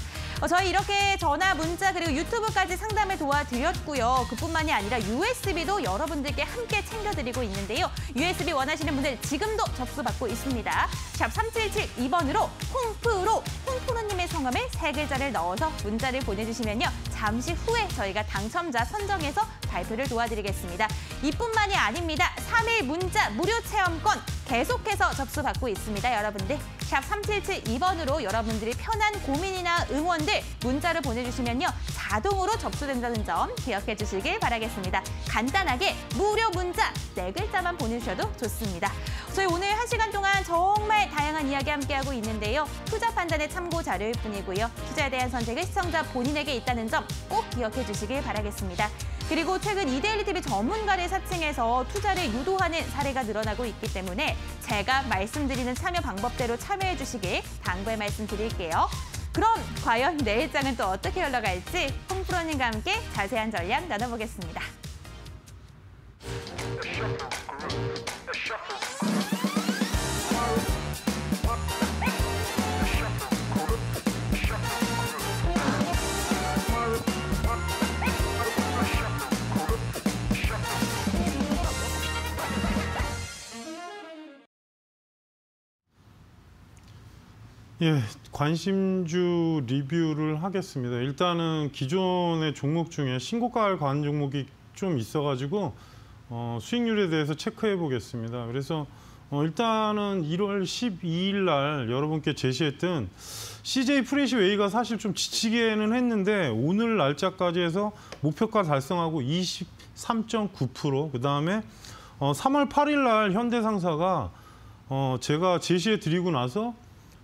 저희 이렇게 전화, 문자, 그리고 유튜브까지 상담을 도와드렸고요. 그뿐만이 아니라 유에스비도 여러분들께 함께 챙겨드리고 있는데요. 유에스비 원하시는 분들 지금도 접수받고 있습니다. 샵 삼칠칠이 번으로 홍프로, 홍프로님의 성함에 세 글자를 넣어서 문자를 보내주시면요. 잠시 후에 저희가 당첨자 선정해서 발표를 도와드리겠습니다. 이뿐만이 아닙니다. 삼 일 문자 무료 체험권 계속해서 접수받고 있습니다. 여러분들 샵 삼칠칠이 번으로 여러분들이 편한 고민이나 응원들 문자를 보내주시면요. 자동으로 접수된다는 점 기억해 주시길 바라겠습니다. 간단하게 무료 문자 네 글자만 보내주셔도 좋습니다. 저희 오늘 한 시간 동안 정말 다양한 이야기 함께하고 있는데요. 투자 판단의 참고 자료일 뿐이고요. 투자에 대한 선택은 시청자 본인에게 있다는 점 꼭 기억해 주시길 바라겠습니다. 그리고 최근 이데일리티비 전문가를 사칭해서 투자를 유도하는 사례가 늘어나고 있기 때문에 제가 말씀드리는 참여 방법대로 참여해 주시길 당부의 말씀 드릴게요. 그럼 과연 내일장은 또 어떻게 흘러갈지 홍프로님과 함께 자세한 전략 나눠보겠습니다. 예, 관심주 리뷰를 하겠습니다. 일단은 기존의 종목 중에 신고가를 간 종목이 좀 있어가지고 어, 수익률에 대해서 체크해 보겠습니다. 그래서 어, 일단은 일월 십이일 날 여러분께 제시했던 씨제이 프레시웨이가 사실 좀 지치기는 했는데 오늘 날짜까지 해서 목표가 달성하고 이십삼 점 구 퍼센트, 그 다음에 어, 삼월 팔일 날 현대상사가 어, 제가 제시해 드리고 나서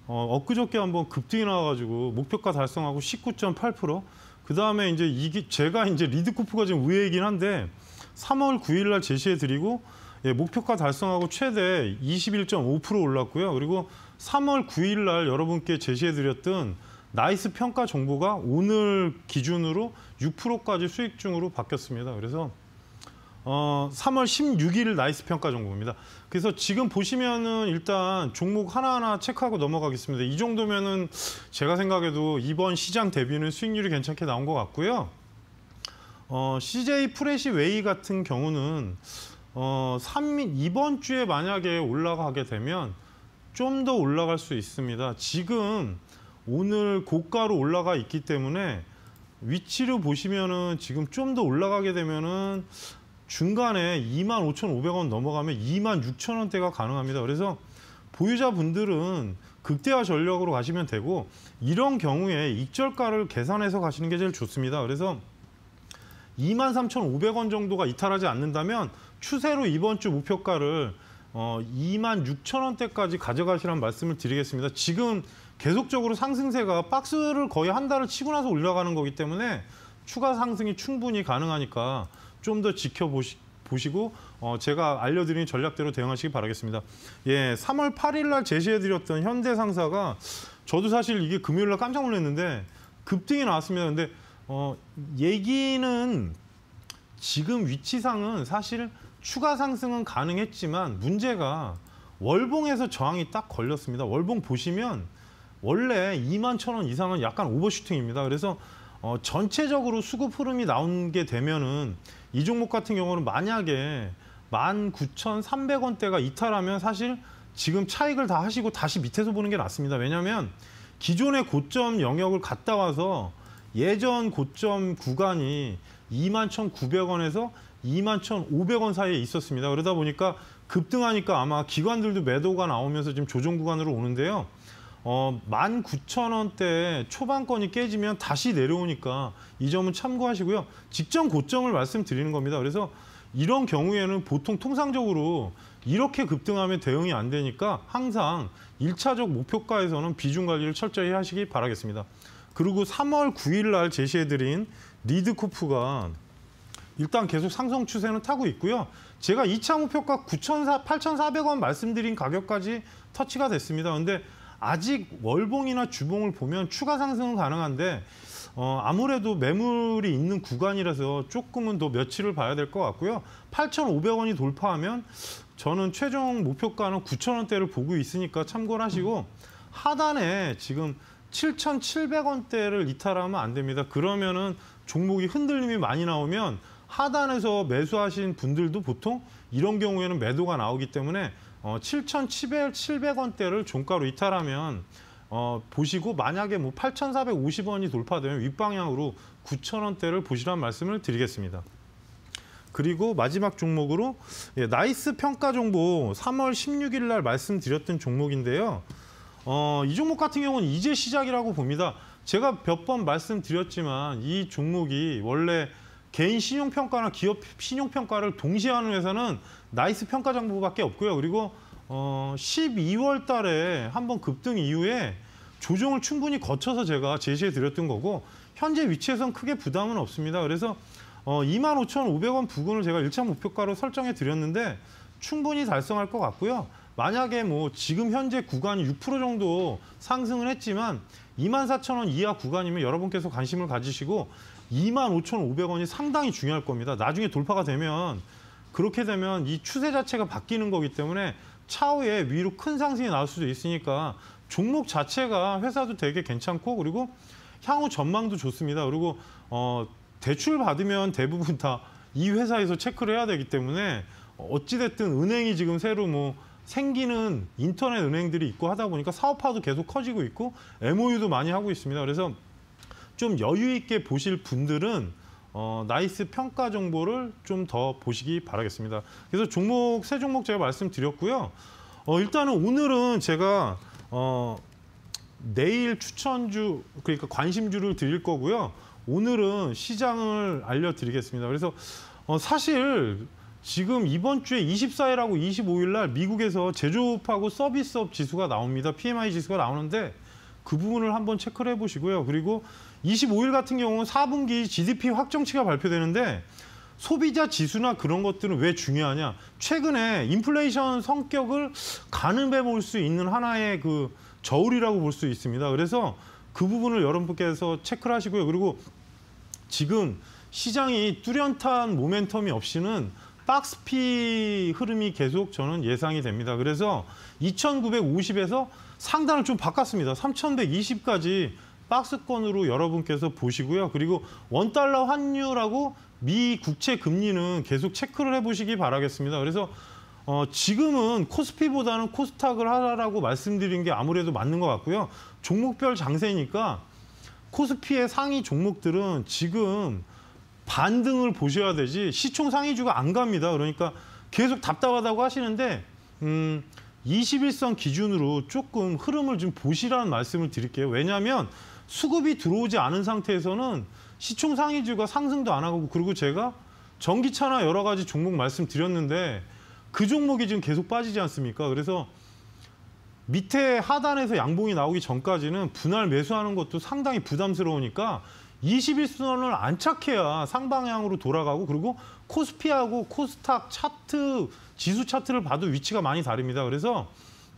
어, 엊그저께 한번 급등이 나와가지고 목표가 달성하고 십구 점 팔 퍼센트. 그 다음에 이제 이게 제가 이제 리드코프가 지금 의외이긴 한데 삼월 구일 날 제시해드리고 예, 목표가 달성하고 최대 이십일 점 오 퍼센트 올랐고요. 그리고 삼월 구일 날 여러분께 제시해드렸던 나이스 평가 정보가 오늘 기준으로 육 퍼센트까지 수익 중으로 바뀌었습니다. 그래서 어, 삼월 십육일 나이스 평가 정보입니다. 그래서 지금 보시면은 일단 종목 하나하나 체크하고 넘어가겠습니다. 이 정도면은 제가 생각해도 이번 시장 대비는 수익률이 괜찮게 나온 것 같고요. 어, 씨제이 프레시웨이 같은 경우는 어, 이번 주에 만약에 올라가게 되면 좀 더 올라갈 수 있습니다. 지금 오늘 고가로 올라가 있기 때문에 위치를 보시면은 지금 좀 더 올라가게 되면은 중간에 이만 오천오백 원 넘어가면 이만 육천 원대가 가능합니다. 그래서 보유자분들은 극대화 전략으로 가시면 되고 이런 경우에 익절가를 계산해서 가시는 게 제일 좋습니다. 그래서 이만 삼천오백 원 정도가 이탈하지 않는다면 추세로 이번 주 목표가를 어, 이만 육천 원대까지 가져가시라는 말씀을 드리겠습니다. 지금 계속적으로 상승세가 박스를 거의 한 달을 치고 나서 올라가는 거기 때문에 추가 상승이 충분히 가능하니까 좀 더 지켜보시고 어, 제가 알려드린 전략대로 대응하시기 바라겠습니다. 예, 삼월 팔일 날 제시해드렸던 현대상사가 저도 사실 이게 금요일 날 깜짝 놀랐는데 급등이 나왔습니다. 근데 어, 얘기는 지금 위치상은 사실 추가 상승은 가능했지만 문제가 월봉에서 저항이 딱 걸렸습니다. 월봉 보시면 원래 이만 천 원 이상은 약간 오버슈팅입니다. 그래서 어, 전체적으로 수급 흐름이 나오게 되면은 이 종목 같은 경우는 만약에 만 구천삼백 원대가 이탈하면 사실 지금 차익을 다 하시고 다시 밑에서 보는 게 낫습니다. 왜냐하면 기존의 고점 영역을 갔다 와서 예전 고점 구간이 이만 천구백 원에서 이만 천오백 원 사이에 있었습니다. 그러다 보니까 급등하니까 아마 기관들도 매도가 나오면서 지금 조정 구간으로 오는데요. 어, 만 구천 원대 초반권이 깨지면 다시 내려오니까 이 점은 참고하시고요. 직전 고점을 말씀드리는 겁니다. 그래서 이런 경우에는 보통 통상적으로 이렇게 급등하면 대응이 안 되니까 항상 일 차적 목표가에서는 비중 관리를 철저히 하시기 바라겠습니다. 그리고 삼월 구일 날 제시해드린 리드코프가 일단 계속 상승 추세는 타고 있고요. 제가 이 차 목표가 팔천사백 원 말씀드린 가격까지 터치가 됐습니다. 근데 아직 월봉이나 주봉을 보면 추가 상승은 가능한데 어, 아무래도 매물이 있는 구간이라서 조금은 더 며칠을 봐야 될 것 같고요. 팔천오백 원이 돌파하면 저는 최종 목표가는 구천 원대를 보고 있으니까 참고를 하시고 하단에 지금 칠천칠백 원대를 이탈하면 안 됩니다. 그러면은 종목이 흔들림이 많이 나오면 하단에서 매수하신 분들도 보통 이런 경우에는 매도가 나오기 때문에 어, 칠천칠백 원대를 종가로 이탈하면 어, 보시고 만약에 뭐 팔천사백오십 원이 돌파되면 윗방향으로 구천 원대를 보시란 말씀을 드리겠습니다. 그리고 마지막 종목으로 예, 나이스 평가 정보 삼월 십육일 날 말씀드렸던 종목인데요. 어, 이 종목 같은 경우는 이제 시작이라고 봅니다. 제가 몇 번 말씀드렸지만 이 종목이 원래 개인 신용평가나 기업 신용평가를 동시에 하는 회사는 나이스 평가 정보밖에 없고요. 그리고 어, 십이월 달에 한번 급등 이후에 조정을 충분히 거쳐서 제가 제시해드렸던 거고 현재 위치에선 크게 부담은 없습니다. 그래서 어, 이만 오천오백 원 부근을 제가 일 차 목표가로 설정해드렸는데 충분히 달성할 것 같고요. 만약에 뭐 지금 현재 구간이 육 퍼센트 정도 상승을 했지만 이만 사천 원 이하 구간이면 여러분께서 관심을 가지시고 이만 오천오백 원이 상당히 중요할 겁니다. 나중에 돌파가 되면 그렇게 되면 이 추세 자체가 바뀌는 거기 때문에 차후에 위로 큰 상승이 나올 수도 있으니까 종목 자체가 회사도 되게 괜찮고 그리고 향후 전망도 좋습니다. 그리고 어, 대출 받으면 대부분 다 이 회사에서 체크를 해야 되기 때문에 어찌됐든 은행이 지금 새로 뭐 생기는 인터넷 은행들이 있고 하다 보니까 사업화도 계속 커지고 있고 엠오유도 많이 하고 있습니다. 그래서 좀 여유 있게 보실 분들은 어, 나이스 평가 정보를 좀 더 보시기 바라겠습니다. 그래서 종목, 세 종목 제가 말씀드렸고요. 어, 일단은 오늘은 제가 어, 내일 추천주, 그러니까 관심주를 드릴 거고요. 오늘은 시장을 알려드리겠습니다. 그래서 어, 사실 지금 이번 주에 이십사일하고 이십오일날 미국에서 제조업하고 서비스업 지수가 나옵니다. 피엠아이 지수가 나오는데 그 부분을 한번 체크를 해보시고요. 그리고 이십오일 같은 경우는 사분기 지디피 확정치가 발표되는데 소비자 지수나 그런 것들은 왜 중요하냐. 최근에 인플레이션 성격을 가늠해 볼 수 있는 하나의 그 저울이라고 볼 수 있습니다. 그래서 그 부분을 여러분께서 체크를 하시고요. 그리고 지금 시장이 뚜렷한 모멘텀이 없이는 박스피 흐름이 계속 저는 예상이 됩니다. 그래서 이천구백오십에서 상단을 좀 바꿨습니다. 삼천백이십까지 박스권으로 여러분께서 보시고요. 그리고 원달러 환율하고 미 국채 금리는 계속 체크를 해보시기 바라겠습니다. 그래서 어, 지금은 코스피보다는 코스닥을 하라고 말씀드린 게 아무래도 맞는 것 같고요. 종목별 장세니까 코스피의 상위 종목들은 지금 반등을 보셔야 되지 시총 상위주가 안 갑니다. 그러니까 계속 답답하다고 하시는데 음, 이십일선 기준으로 조금 흐름을 좀 보시라는 말씀을 드릴게요. 왜냐하면 수급이 들어오지 않은 상태에서는 시총 상위주가 상승도 안 하고 그리고 제가 전기차나 여러 가지 종목 말씀드렸는데 그 종목이 지금 계속 빠지지 않습니까? 그래서 밑에 하단에서 양봉이 나오기 전까지는 분할 매수하는 것도 상당히 부담스러우니까 이십일선을 안착해야 상방향으로 돌아가고 그리고 코스피하고 코스닥 차트, 지수 차트를 봐도 위치가 많이 다릅니다. 그래서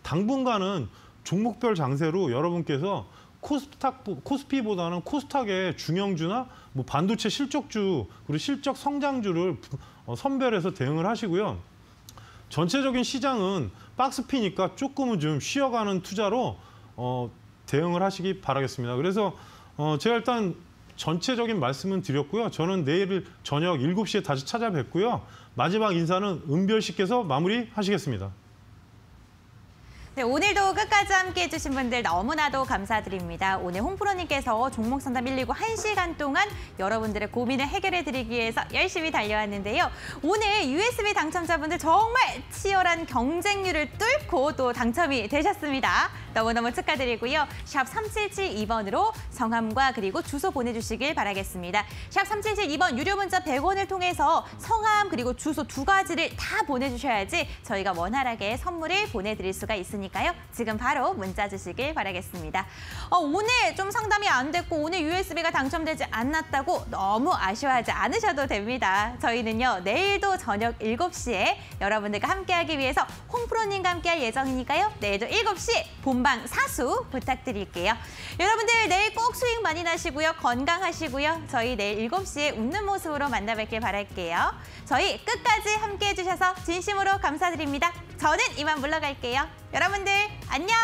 당분간은 종목별 장세로 여러분께서 코스닥, 코스피보다는 코스닥의 중형주나 뭐 반도체 실적주, 그리고 실적 성장주를 선별해서 대응을 하시고요. 전체적인 시장은 박스피니까 조금은 좀 쉬어가는 투자로 어, 대응을 하시기 바라겠습니다. 그래서 어, 제가 일단 전체적인 말씀은 드렸고요. 저는 내일 저녁 일곱시에 다시 찾아뵙고요. 마지막 인사는 은별 씨께서 마무리하시겠습니다. 네, 오늘도 끝까지 함께해 주신 분들 너무나도 감사드립니다. 오늘 홍프로님께서 종목상담 일일구 한 시간 동안 여러분들의 고민을 해결해 드리기 위해서 열심히 달려왔는데요. 오늘 유에스비 당첨자분들 정말 치열한 경쟁률을 뚫고 또 당첨이 되셨습니다. 너무너무 축하드리고요. 샵 삼칠칠이번으로 성함과 그리고 주소 보내주시길 바라겠습니다. 샵 삼칠칠이번 유료 문자 백원을 통해서 성함 그리고 주소 두 가지를 다 보내주셔야지 저희가 원활하게 선물을 보내드릴 수가 있으니까요. 지금 바로 문자 주시길 바라겠습니다. 어, 오늘 좀 상담이 안 됐고 오늘 유에스비가 당첨되지 않았다고 너무 아쉬워하지 않으셔도 됩니다. 저희는요. 내일도 저녁 일곱시에 여러분들과 함께하기 위해서 홍프로님과 함께할 예정이니까요. 내일도 일곱시 본 방 사수 부탁드릴게요. 여러분들 내일 꼭 수익 많이 나시고요. 건강하시고요. 저희 내일 일곱시에 웃는 모습으로 만나뵙길 바랄게요. 저희 끝까지 함께해 주셔서 진심으로 감사드립니다. 저는 이만 물러갈게요. 여러분들 안녕!